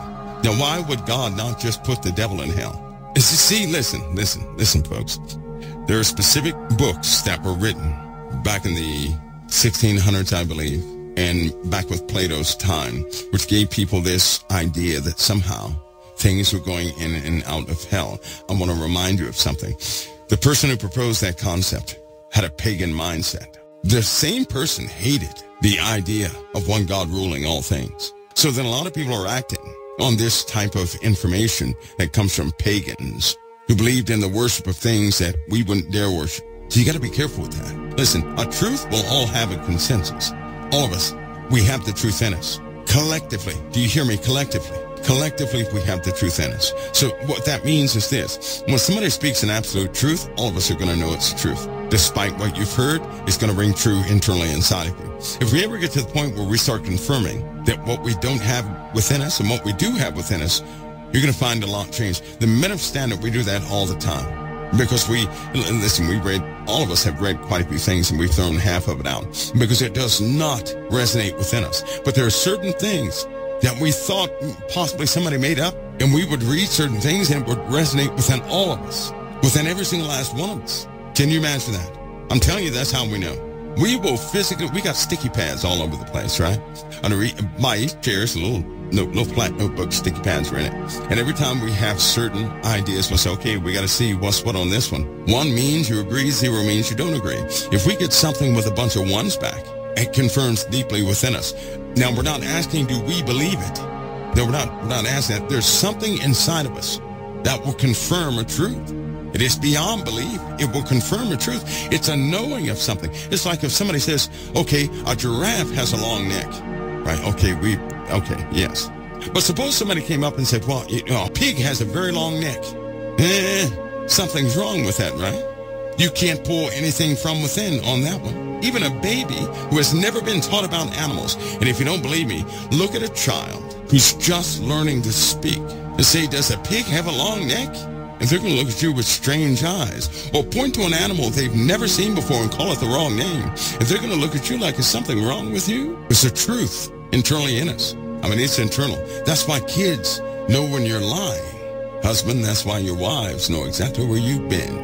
Now, why would God not just put the devil in hell? Is see, listen, listen, listen, folks. There are specific books that were written back in the sixteen hundreds, I believe, and back with Plato's time, which gave people this idea that somehow things were going in and out of hell. I want to remind you of something. The person who proposed that concept had a pagan mindset. The same person hated the idea of one God ruling all things. So then a lot of people are acting on this type of information that comes from pagans who believed in the worship of things that we wouldn't dare worship. So you got to be careful with that. Listen, a truth will all have a consensus. All of us, we have the truth in us. Collectively, do you hear me? Collectively. Collectively, we have the truth in us. So what that means is this. When somebody speaks an absolute truth, all of us are going to know it's the truth. Despite what you've heard, it's going to ring true internally inside of you. If we ever get to the point where we start confirming that what we don't have within us and what we do have within us, you're going to find a lot change. The men of standard, we do that all the time. Because we, listen, we read, all of us have read quite a few things and we've thrown half of it out because it does not resonate within us. But there are certain things that we thought possibly somebody made up, and we would read certain things and it would resonate within all of us, within every single last one of us. Can you imagine that? I'm telling you, that's how we know. We will physically, we got sticky pads all over the place, right? Under my chairs, a little No, no flat notebooks, sticky pads were in it. And every time we have certain ideas, we'll say, okay, we got to see what's what on this one. One means you agree, zero means you don't agree. If we get something with a bunch of ones back, it confirms deeply within us. Now, we're not asking, do we believe it? No, we're not, we're not asking that. There's something inside of us that will confirm a truth. It is beyond belief. It will confirm a truth. It's a knowing of something. It's like if somebody says, okay, a giraffe has a long neck. Right, okay, we, okay, yes. But suppose somebody came up and said, well, you know, a pig has a very long neck. Eh, something's wrong with that, right? You can't pull anything from within on that one. Even a baby who has never been taught about animals. And if you don't believe me, look at a child who's just learning to speak and say, does a pig have a long neck? And they're going to look at you with strange eyes. Or point to an animal they've never seen before and call it the wrong name. And they're going to look at you like, is something wrong with you? It's the truth internally in us. I mean, it's internal. That's why kids know when you're lying. Husband, that's why your wives know exactly where you've been.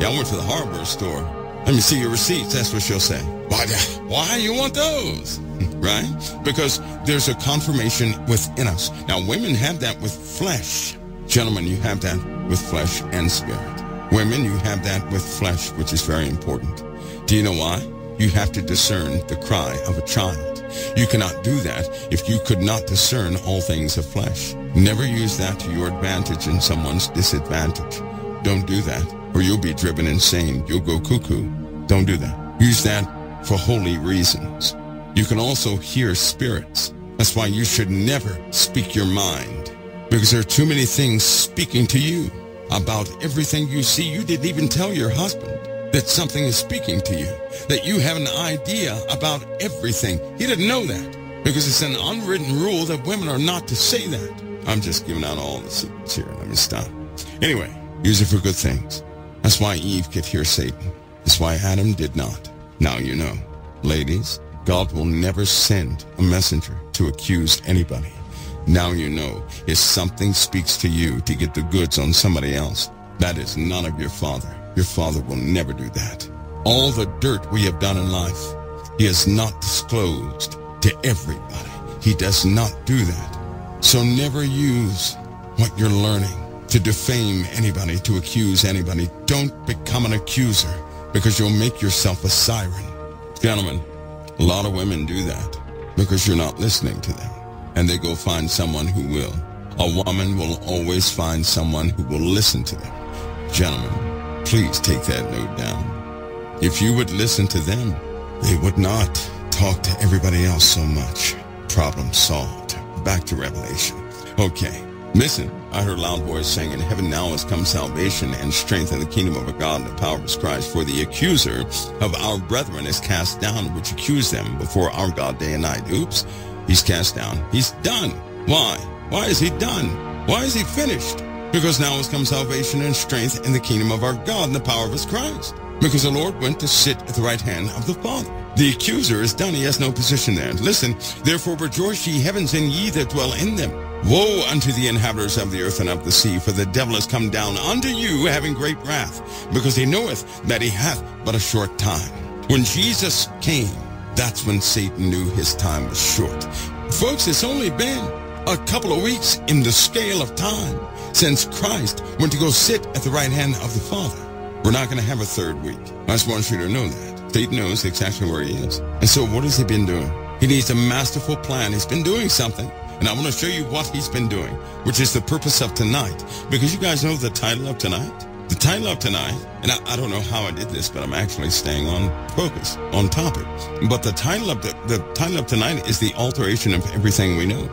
Yeah, I went to the hardware store. Let me see your receipts. That's what she'll say. Why, why you want those? Right? Because there's a confirmation within us. Now, women have that with flesh. Gentlemen, you have that with flesh and spirit. Women, you have that with flesh, which is very important. Do you know why? You have to discern the cry of a child. You cannot do that if you could not discern all things of flesh. Never use that to your advantage and someone's disadvantage. Don't do that, or you'll be driven insane. You'll go cuckoo. Don't do that. Use that for holy reasons. You can also hear spirits. That's why you should never speak your mind. Because there are too many things speaking to you about everything you see. You didn't even tell your husband that something is speaking to you, that you have an idea about everything. He didn't know that because it's an unwritten rule that women are not to say that. I'm just giving out all the secrets here. Let me stop. Anyway, use it for good things. That's why Eve could hear Satan. That's why Adam did not. Now you know. Ladies, God will never send a messenger to accuse anybody. Now you know, if something speaks to you to get the goods on somebody else, that is none of your father. Your father will never do that. All the dirt we have done in life, he has not disclosed to everybody. He does not do that. So never use what you're learning to defame anybody, to accuse anybody. Don't become an accuser because you'll make yourself a siren. Gentlemen, a lot of women do that because you're not listening to them. And they go find someone who will. A woman will always find someone who will listen to them. Gentlemen, please take that note down. If you would listen to them, they would not talk to everybody else so much. Problem solved. Back to Revelation. Okay, listen. I heard a loud voice saying, in heaven now has come salvation and strength in the kingdom of our God and the power of his Christ. For the accuser of our brethren is cast down, which accused them before our God day and night. Oops. He's cast down. He's done. Why? Why is he done? Why is he finished? Because now has come salvation and strength in the kingdom of our God and the power of his Christ. because the Lord went to sit at the right hand of the Father. The accuser is done, he has no position there. Listen, therefore rejoice ye heavens and ye that dwell in them. Woe unto the inhabitants of the earth and of the sea, for the devil is come down unto you having great wrath, because he knoweth that he hath but a short time. When Jesus came, that's when Satan knew his time was short. Folks, it's only been a couple of weeks in the scale of time since Christ went to go sit at the right hand of the Father. We're not going to have a third week. I just want you to know that. Satan knows exactly where he is. And so what has he been doing? He needs a masterful plan. He's been doing something. And I want to show you what he's been doing, which is the purpose of tonight. Because you guys know the title of tonight? The title of tonight, and I, I don't know how I did this, but I'm actually staying on focus, on topic. But the title of the, the title of tonight is the alteration of everything we know.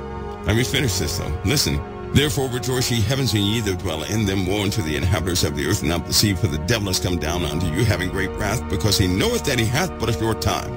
Let me finish this, though. Listen. Therefore rejoice ye heavens and ye that dwell in them, woe unto the inhabitants of the earth and of the sea, for the devil is come down unto you having great wrath, because he knoweth that he hath but a short time.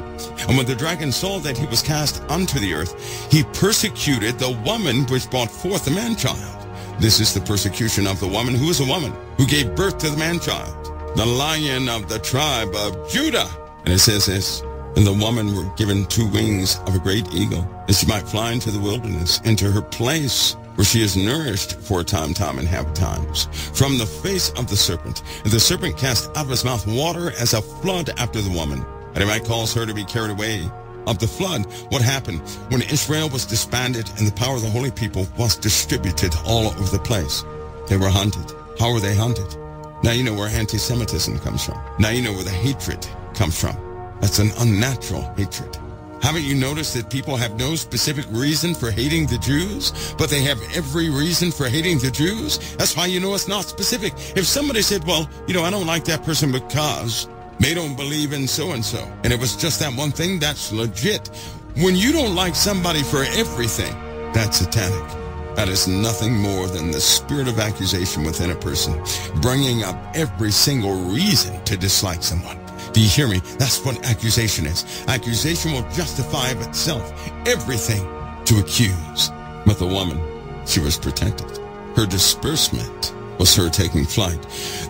And when the dragon saw that he was cast unto the earth, he persecuted the woman which brought forth the man-child. This is the persecution of the woman who is a woman, who gave birth to the man-child, the lion of the tribe of Judah. And it says this, and the woman were given two wings of a great eagle, that she might fly into the wilderness, into her place, where she is nourished for a time, time, and half times, from the face of the serpent. And the serpent cast out of his mouth water as a flood after the woman, and it might cause her to be carried away of the flood. What happened? When Israel was disbanded and the power of the holy people was distributed all over the place, they were hunted. How were they hunted? Now you know where anti-Semitism comes from. Now you know where the hatred comes from. That's an unnatural hatred. Haven't you noticed that people have no specific reason for hating the Jews, but they have every reason for hating the Jews? That's why you know it's not specific. If somebody said, well, you know, I don't like that person because they don't believe in so-and-so, and it was just that one thing, that's legit. When you don't like somebody for everything, that's satanic. That is nothing more than the spirit of accusation within a person, bringing up every single reason to dislike someone. Do you hear me? That's what accusation is. Accusation will justify of itself everything to accuse. But the woman, she was protected. Her disbursement was her taking flight.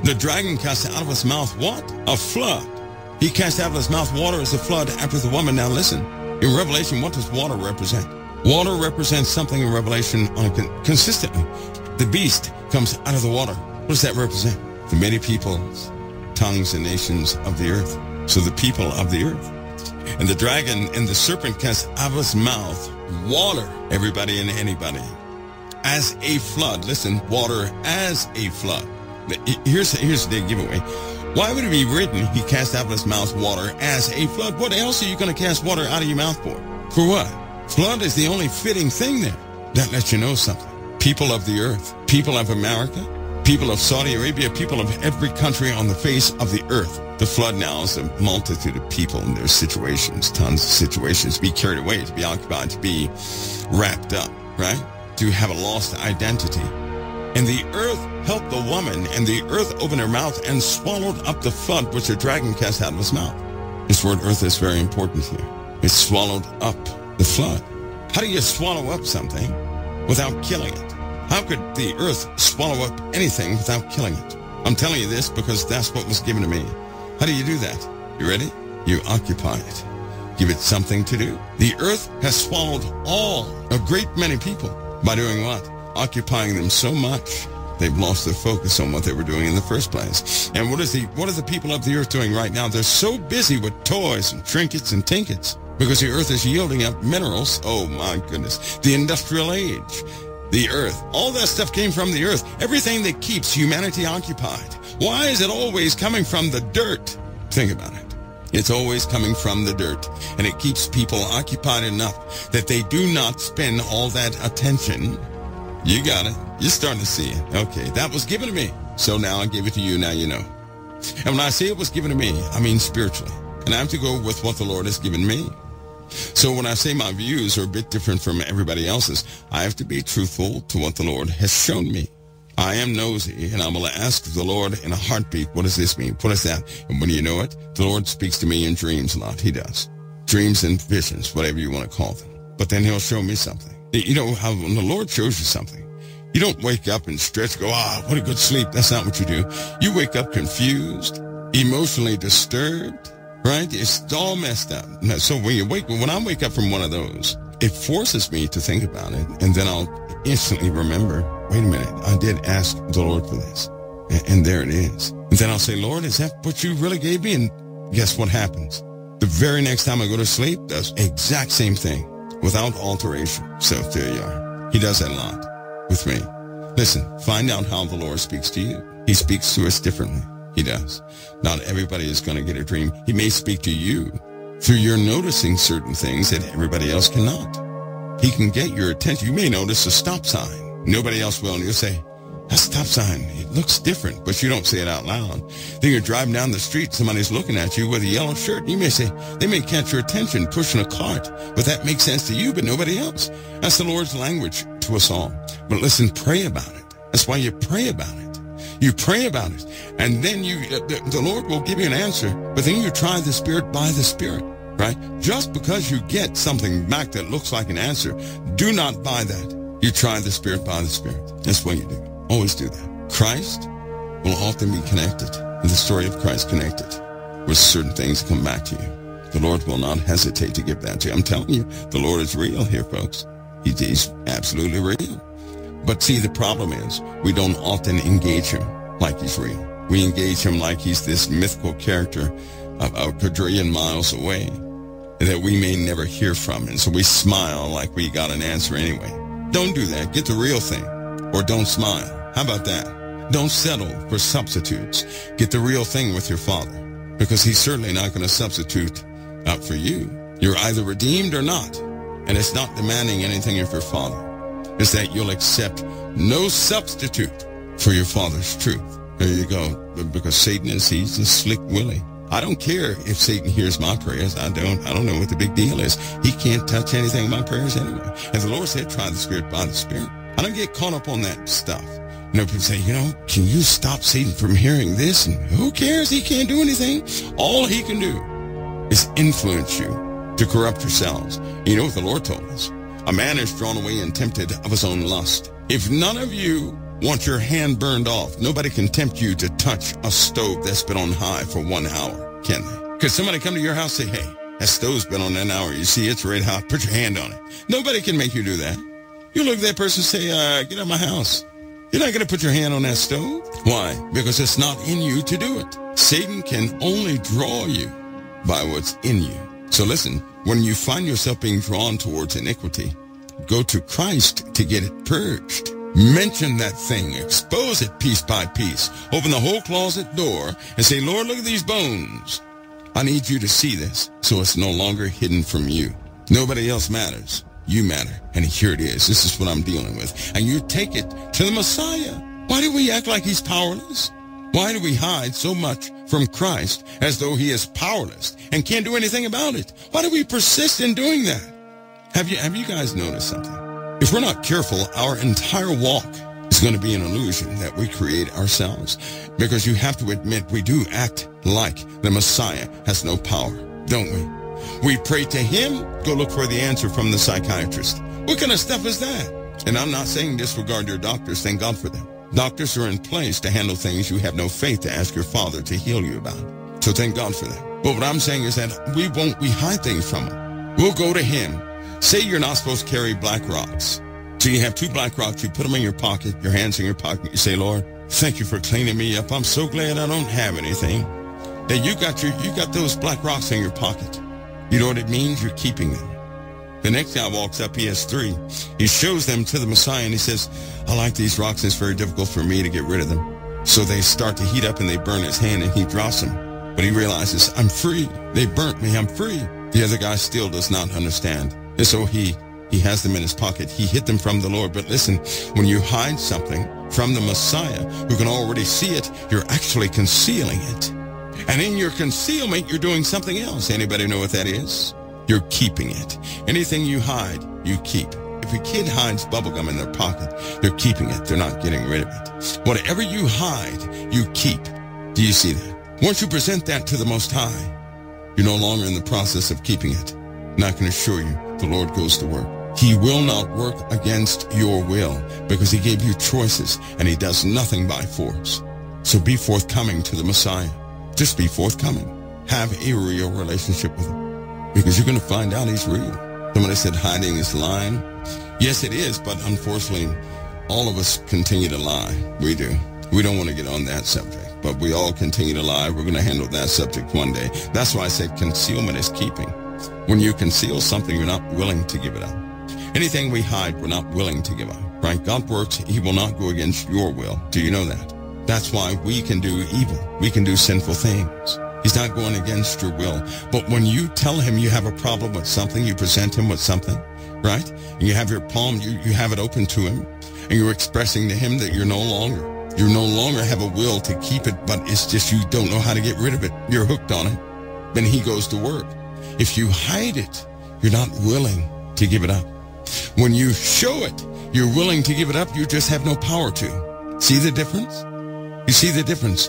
The dragon cast out of his mouth what? A flood. He cast out of his mouth water as a flood after the woman. Now listen, in Revelation, what does water represent? Water represents something in Revelation on a, consistently. The beast comes out of the water. What does that represent? The many peoples, tongues, and nations of the earth. So the people of the earth. And the dragon and the serpent cast out of his mouth water, everybody and anybody, as a flood. Listen, water as a flood. Here's, here's the giveaway. Why would it be written he cast out of his mouth water as a flood? What else are you going to cast water out of your mouth for? For what? Flood is the only fitting thing there. That lets you know something. People of the earth, people of America, people of Saudi Arabia, people of every country on the face of the earth. The flood now is a multitude of people and their situations, tons of situations, to be carried away, to be occupied, to be wrapped up, right? To have a lost identity. And the earth helped the woman, and the earth opened her mouth and swallowed up the flood which the dragon cast out of his mouth. This word earth is very important here. It swallowed up the flood. How do you swallow up something without killing it? How could the earth swallow up anything without killing it? I'm telling you this because that's what was given to me. How do you do that? You ready? You occupy it. Give it something to do. The earth has swallowed all, a great many people. By doing what? Occupying them so much, they've lost their focus on what they were doing in the first place. And what is the, what are the people of the earth doing right now? They're so busy with toys and trinkets and tinkets because the earth is yielding up minerals. Oh my goodness. The industrial age. The earth. All that stuff came from the earth. Everything that keeps humanity occupied. Why is it always coming from the dirt? Think about it. It's always coming from the dirt. And it keeps people occupied enough that they do not spend all that attention. You got it. You're starting to see it. Okay, that was given to me. So now I give it to you. Now you know. And when I say it was given to me, I mean spiritually. And I have to go with what the Lord has given me. So when I say my views are a bit different from everybody else's, I have to be truthful to what the Lord has shown me. I am nosy, and I'm going to ask the Lord in a heartbeat, what does this mean? What is that? And when you know it, the Lord speaks to me in dreams a lot. He does. Dreams and visions, whatever you want to call them. But then he'll show me something. You know how when the Lord shows you something, you don't wake up and stretch, go, ah, what a good sleep. That's not what you do. You wake up confused, emotionally disturbed, right? It's all messed up. So when you wake, when I wake up from one of those, it forces me to think about it, and then I'll instantly remember, wait a minute, I did ask the Lord for this, and, and there it is. And then I'll say, Lord, is that what you really gave me? And guess what happens? The very next time I go to sleep, does exact same thing without alteration. So there you are. He does that a lot with me. Listen, find out how the Lord speaks to you. He speaks to us differently. He does. Not everybody is going to get a dream. He may speak to you through your noticing certain things that everybody else cannot. He can get your attention. You may notice a stop sign. Nobody else will. And you'll say, that stop sign, it looks different, but you don't say it out loud. Then you're driving down the street, somebody's looking at you with a yellow shirt. You may say, they may catch your attention pushing a cart, but that makes sense to you, but nobody else. That's the Lord's language to us all. But listen, pray about it. That's why you pray about it. You pray about it, and then you, the Lord will give you an answer, but then you try the Spirit by the Spirit, right? Just because you get something back that looks like an answer, do not buy that. You try the Spirit by the Spirit. That's what you do. Always do that. Christ will often be connected, and the story of Christ connected with certain things come back to you. The Lord will not hesitate to give that to you. I'm telling you, the Lord is real here, folks. He, he's absolutely real. But see, the problem is we don't often engage him like he's real. We engage him like he's this mythical character of a quadrillion miles away that we may never hear from. And so we smile like we got an answer anyway. Don't do that. Get the real thing. Or don't smile. How about that? Don't settle for substitutes. Get the real thing with your Father, because he's certainly not going to substitute out for you. You're either redeemed or not, and it's not demanding anything of your Father. It's that you'll accept no substitute for your Father's truth. There you go, because Satan is, he's a slick Willie. I don't care if Satan hears my prayers. I don't, I don't know what the big deal is. He can't touch anything of my prayers anyway. And the Lord said, try the Spirit by the Spirit. I don't get caught up on that stuff. You know, people say, you know, can you stop Satan from hearing this? And who cares? He can't do anything. All he can do is influence you to corrupt yourselves. You know what the Lord told us? A man is drawn away and tempted of his own lust. If none of you want your hand burned off, nobody can tempt you to touch a stove that's been on high for one hour, can they? Could somebody come to your house and say, hey, that stove's been on an hour. You see, it's red hot. Put your hand on it. Nobody can make you do that. You look at that person and say, uh, get out of my house. You're not going to put your hand on that stove. Why? Because it's not in you to do it. Satan can only draw you by what's in you. So listen, when you find yourself being drawn towards iniquity, go to Christ to get it purged. Mention that thing. Expose it piece by piece. Open the whole closet door and say, Lord, look at these bones. I need you to see this so it's no longer hidden from you. Nobody else matters. You matter. And here it is. This is what I'm dealing with. And you take it to the Messiah. Why do we act like he's powerless? Why do we hide so much from Christ as though he is powerless and can't do anything about it? Why do we persist in doing that? Have you, have you guys noticed something? If we're not careful, our entire walk is going to be an illusion that we create ourselves, because you have to admit we do act like the Messiah has no power, don't we? We pray to him, go look for the answer from the psychiatrist. What kind of stuff is that? And I'm not saying disregard your doctors. Thank God for them. Doctors are in place to handle things you have no faith to ask your Father to heal you about. So thank God for that. But what I'm saying is that we won't, we hide things from him. We'll go to him. Say you're not supposed to carry black rocks. So you have two black rocks. You put them in your pocket, your hands in your pocket. You say, Lord, thank you for cleaning me up. I'm so glad I don't have anything. That you got your, you got those black rocks in your pocket. You know what it means? You're keeping them. The next guy walks up, he has three. He shows them to the Messiah, and he says, I like these rocks, and it's very difficult for me to get rid of them. So they start to heat up, and they burn his hand, and he drops them. But he realizes, I'm free. They burnt me. I'm free. The other guy still does not understand. And so he, he has them in his pocket. He hid them from the Lord. But listen, when you hide something from the Messiah, who can already see it, you're actually concealing it. And in your concealment, you're doing something else. Anybody know what that is? You're keeping it. Anything you hide, you keep. If a kid hides bubblegum in their pocket, they're keeping it. They're not getting rid of it. Whatever you hide, you keep. Do you see that? Once you present that to the Most High, you're no longer in the process of keeping it. And I can assure you, the Lord goes to work. He will not work against your will, because he gave you choices, and he does nothing by force. So be forthcoming to the Messiah. Just be forthcoming. Have a real relationship with him, because you're going to find out he's real. Somebody said hiding is lying. Yes, it is, but unfortunately, all of us continue to lie. We do. We don't want to get on that subject, but we all continue to lie. We're going to handle that subject one day. That's why I said concealment is keeping. When you conceal something, you're not willing to give it up. Anything we hide, we're not willing to give up. Right? God works. He will not go against your will. Do you know that? That's why we can do evil. We can do sinful things. He's not going against your will. But when you tell him you have a problem with something, you present him with something, right? And you have your palm, you, you have it open to him, and you're expressing to him that you're no longer, you no longer have a will to keep it, but it's just you don't know how to get rid of it. You're hooked on it. Then he goes to work. If you hide it, you're not willing to give it up. When you show it, you're willing to give it up. You just have no power to. See the difference? You see the difference?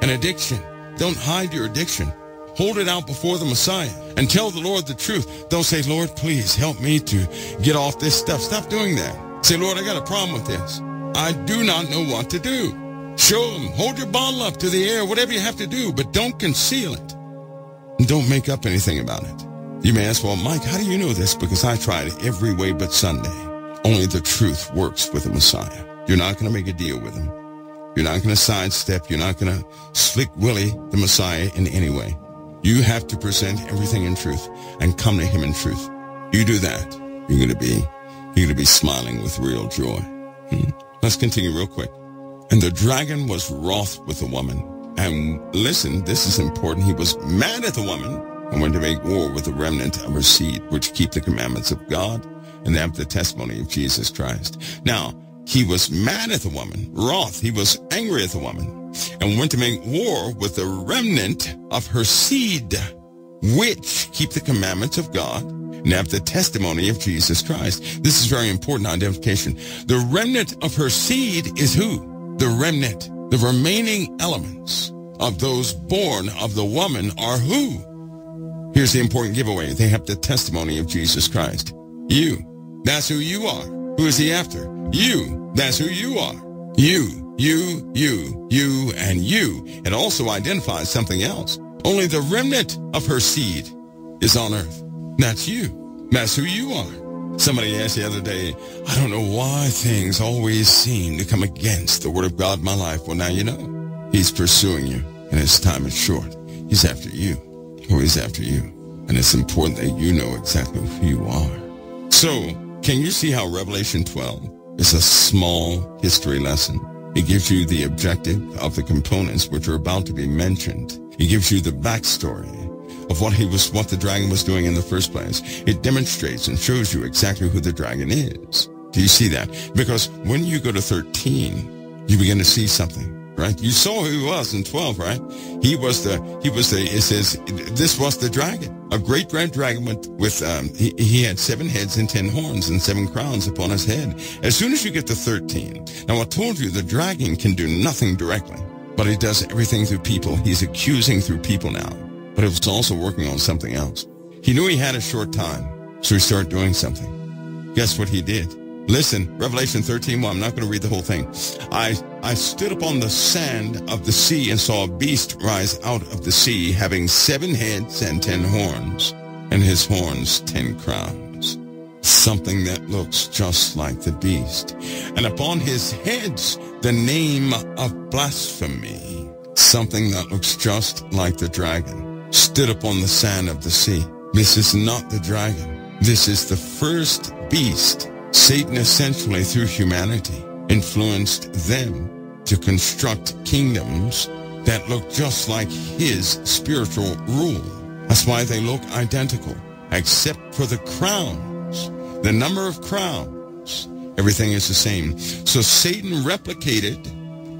An addiction. Don't hide your addiction. Hold it out before the Messiah and tell the Lord the truth. Don't say, Lord, please help me to get off this stuff. Stop doing that. Say, Lord, I got a problem with this. I do not know what to do. Show him. Hold your bottle up to the air, whatever you have to do, but don't conceal it. And don't make up anything about it. You may ask, well, Mike, how do you know this? Because I tried every way but Sunday. Only the truth works with the Messiah. You're not going to make a deal with him. You're not going to sidestep. You're not going to slick Willie, the Messiah, in any way. You have to present everything in truth and come to him in truth. You do that, you're going to be, you're going to be smiling with real joy. Hmm. Let's continue real quick. And the dragon was wroth with the woman. And listen, this is important. He was mad at the woman and went to make war with the remnant of her seed, which keep the commandments of God and have the testimony of Jesus Christ. Now, he was mad at the woman, wroth. He was angry at the woman and went to make war with the remnant of her seed, which keep the commandments of God and have the testimony of Jesus Christ. This is very important identification. The remnant of her seed is who? The remnant. The remaining elements of those born of the woman are who? Here's the important giveaway. They have the testimony of Jesus Christ. You. That's who you are. Who is he after? You, that's who you are. You, you, you, you, and you. It also identifies something else. Only the remnant of her seed is on earth. That's you. That's who you are. Somebody asked the other day, I don't know why things always seem to come against the Word of God in my life. Well, now you know. He's pursuing you, and his time is short. He's after you, or he's after you. And it's important that you know exactly who you are. So, can you see how Revelation twelve? It's a small history lesson. It gives you the objective of the components which are about to be mentioned. It gives you the backstory of what he was, what the dragon was doing in the first place. It demonstrates and shows you exactly who the dragon is. Do you see that? Because when you go to thirteen, you begin to see something, right? You saw who he was in twelve, right? He was the, he was the, it says, this was the dragon. A great red dragon with, with um, he, he had seven heads and ten horns and seven crowns upon his head. As soon as you get to thirteen, now I told you the dragon can do nothing directly, but he does everything through people. He's accusing through people now, but it was also working on something else. He knew he had a short time, so he started doing something. Guess what he did? Listen, Revelation thirteen, well, I'm not going to read the whole thing. I, I stood upon the sand of the sea and saw a beast rise out of the sea, having seven heads and ten horns, and his horns ten crowns. Something that looks just like the beast. And upon his heads, the name of blasphemy. Something that looks just like the dragon. Stood upon the sand of the sea. This is not the dragon. This is the first beast. Satan essentially, through humanity, influenced them to construct kingdoms that look just like his spiritual rule. That's why they look identical, except for the crowns, the number of crowns. Everything is the same. So Satan replicated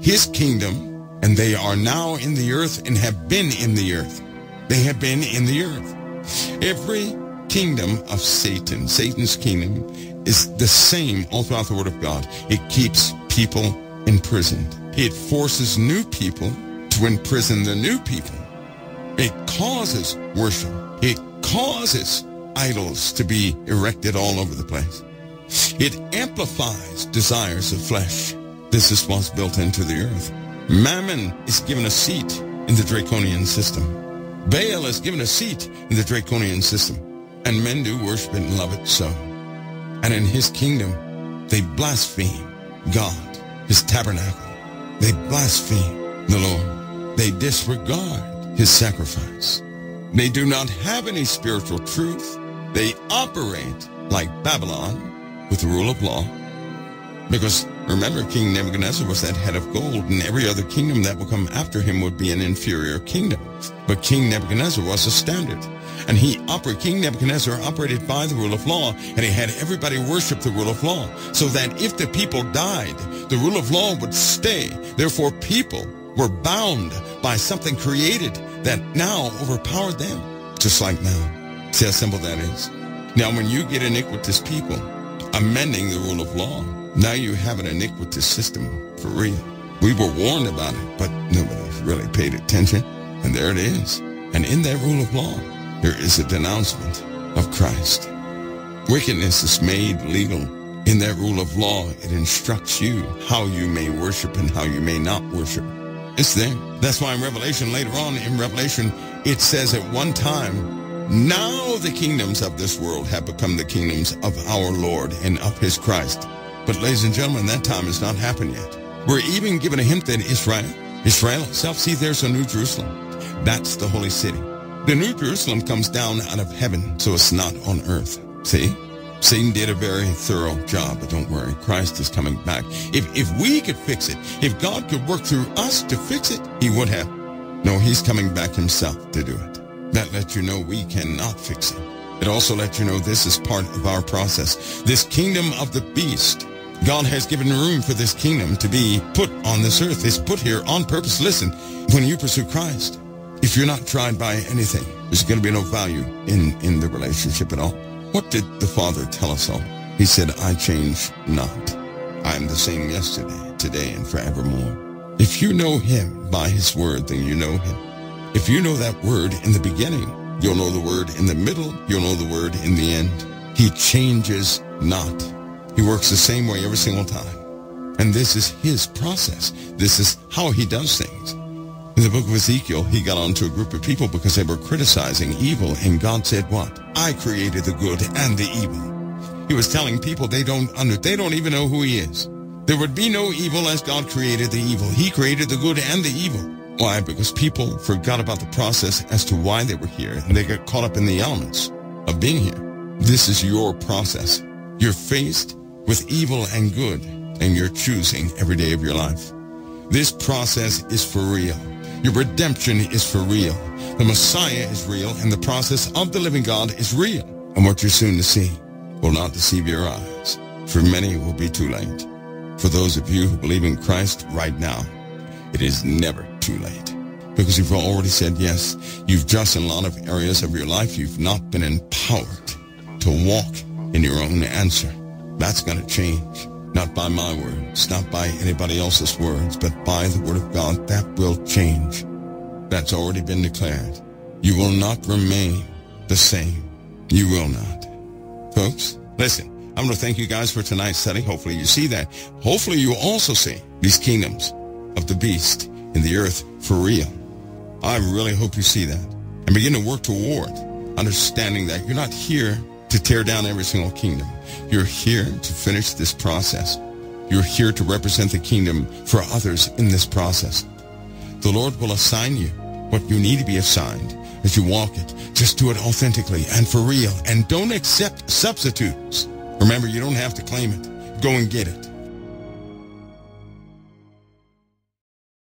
his kingdom, and they are now in the earth and have been in the earth. They have been in the earth. Every kingdom of Satan, Satan's kingdom, is the same all throughout the Word of God. It keeps people imprisoned. It forces new people to imprison the new people. It causes worship. It causes idols to be erected all over the place. It amplifies desires of flesh. This is what's built into the earth. Mammon is given a seat in the draconian system. Baal is given a seat in the draconian system, and men do worship it and love it so. And in his kingdom, they blaspheme God, his tabernacle. They blaspheme the Lord. They disregard his sacrifice. They do not have any spiritual truth. They operate like Babylon with the rule of law. Because remember, King Nebuchadnezzar was that head of gold, and every other kingdom that would come after him would be an inferior kingdom. But King Nebuchadnezzar was astounded, and he operated, King Nebuchadnezzar operated by the rule of law, and he had everybody worship the rule of law, so that if the people died, the rule of law would stay. Therefore, people were bound by something created that now overpowered them, just like now. See how simple that is? Now, when you get iniquitous people amending the rule of law, now you have an iniquitous system for real. We were warned about it, but nobody really paid attention. And there it is. And in that rule of law, there is a denouncement of Christ. Wickedness is made legal. In that rule of law, it instructs you how you may worship and how you may not worship. It's there. That's why in Revelation, later on in Revelation, it says at one time, now the kingdoms of this world have become the kingdoms of our Lord and of his Christ. But ladies and gentlemen, that time has not happened yet. We're even given a hint that Israel, Israel itself, see, there's a New Jerusalem. That's the holy city. The New Jerusalem comes down out of heaven, so it's not on earth. See? Satan did a very thorough job, but don't worry, Christ is coming back. If, if we could fix it, if God could work through us to fix it, he would have. No, he's coming back himself to do it. That lets you know we cannot fix it. It also lets you know this is part of our process. This kingdom of the beast, God has given room for this kingdom to be put on this earth. It's put here on purpose. Listen, when you pursue Christ, if you're not tried by anything, there's going to be no value in, in the relationship at all. What did the Father tell us all? He said, I change not. I am the same yesterday, today, and forevermore. If you know him by his word, then you know him. If you know that word in the beginning, you'll know the word in the middle, you'll know the word in the end. He changes not. He works the same way every single time. And this is his process. This is how he does things. In the book of Ezekiel, he got onto a group of people because they were criticizing evil. And God said what? I created the good and the evil. He was telling people they don't under, they don't even know who he is. There would be no evil as God created the evil. He created the good and the evil. Why? Because people forgot about the process as to why they were here. And they got caught up in the elements of being here. This is your process. You're faced with evil and good, and you're choosing every day of your life. This process is for real. Your redemption is for real. The Messiah is real, and the process of the living God is real. And what you're soon to see will not deceive your eyes, for many will be too late. For those of you who believe in Christ right now, it is never too late, because you've already said yes. You've just, in a lot of areas of your life, you've not been empowered to walk in your own answer. That's going to change, not by my words, not by anybody else's words, but by the word of God. That will change. That's already been declared. You will not remain the same. You will not. Folks, listen, I'm going to thank you guys for tonight's study. Hopefully you see that. Hopefully you also see these kingdoms of the beast in the earth for real. I really hope you see that and begin to work toward understanding that you're not here to tear down every single kingdom. You're here to finish this process. You're here to represent the kingdom for others in this process. The Lord will assign you what you need to be assigned as you walk it. Just do it authentically and for real, and don't accept substitutes. Remember, you don't have to claim it. Go and get it.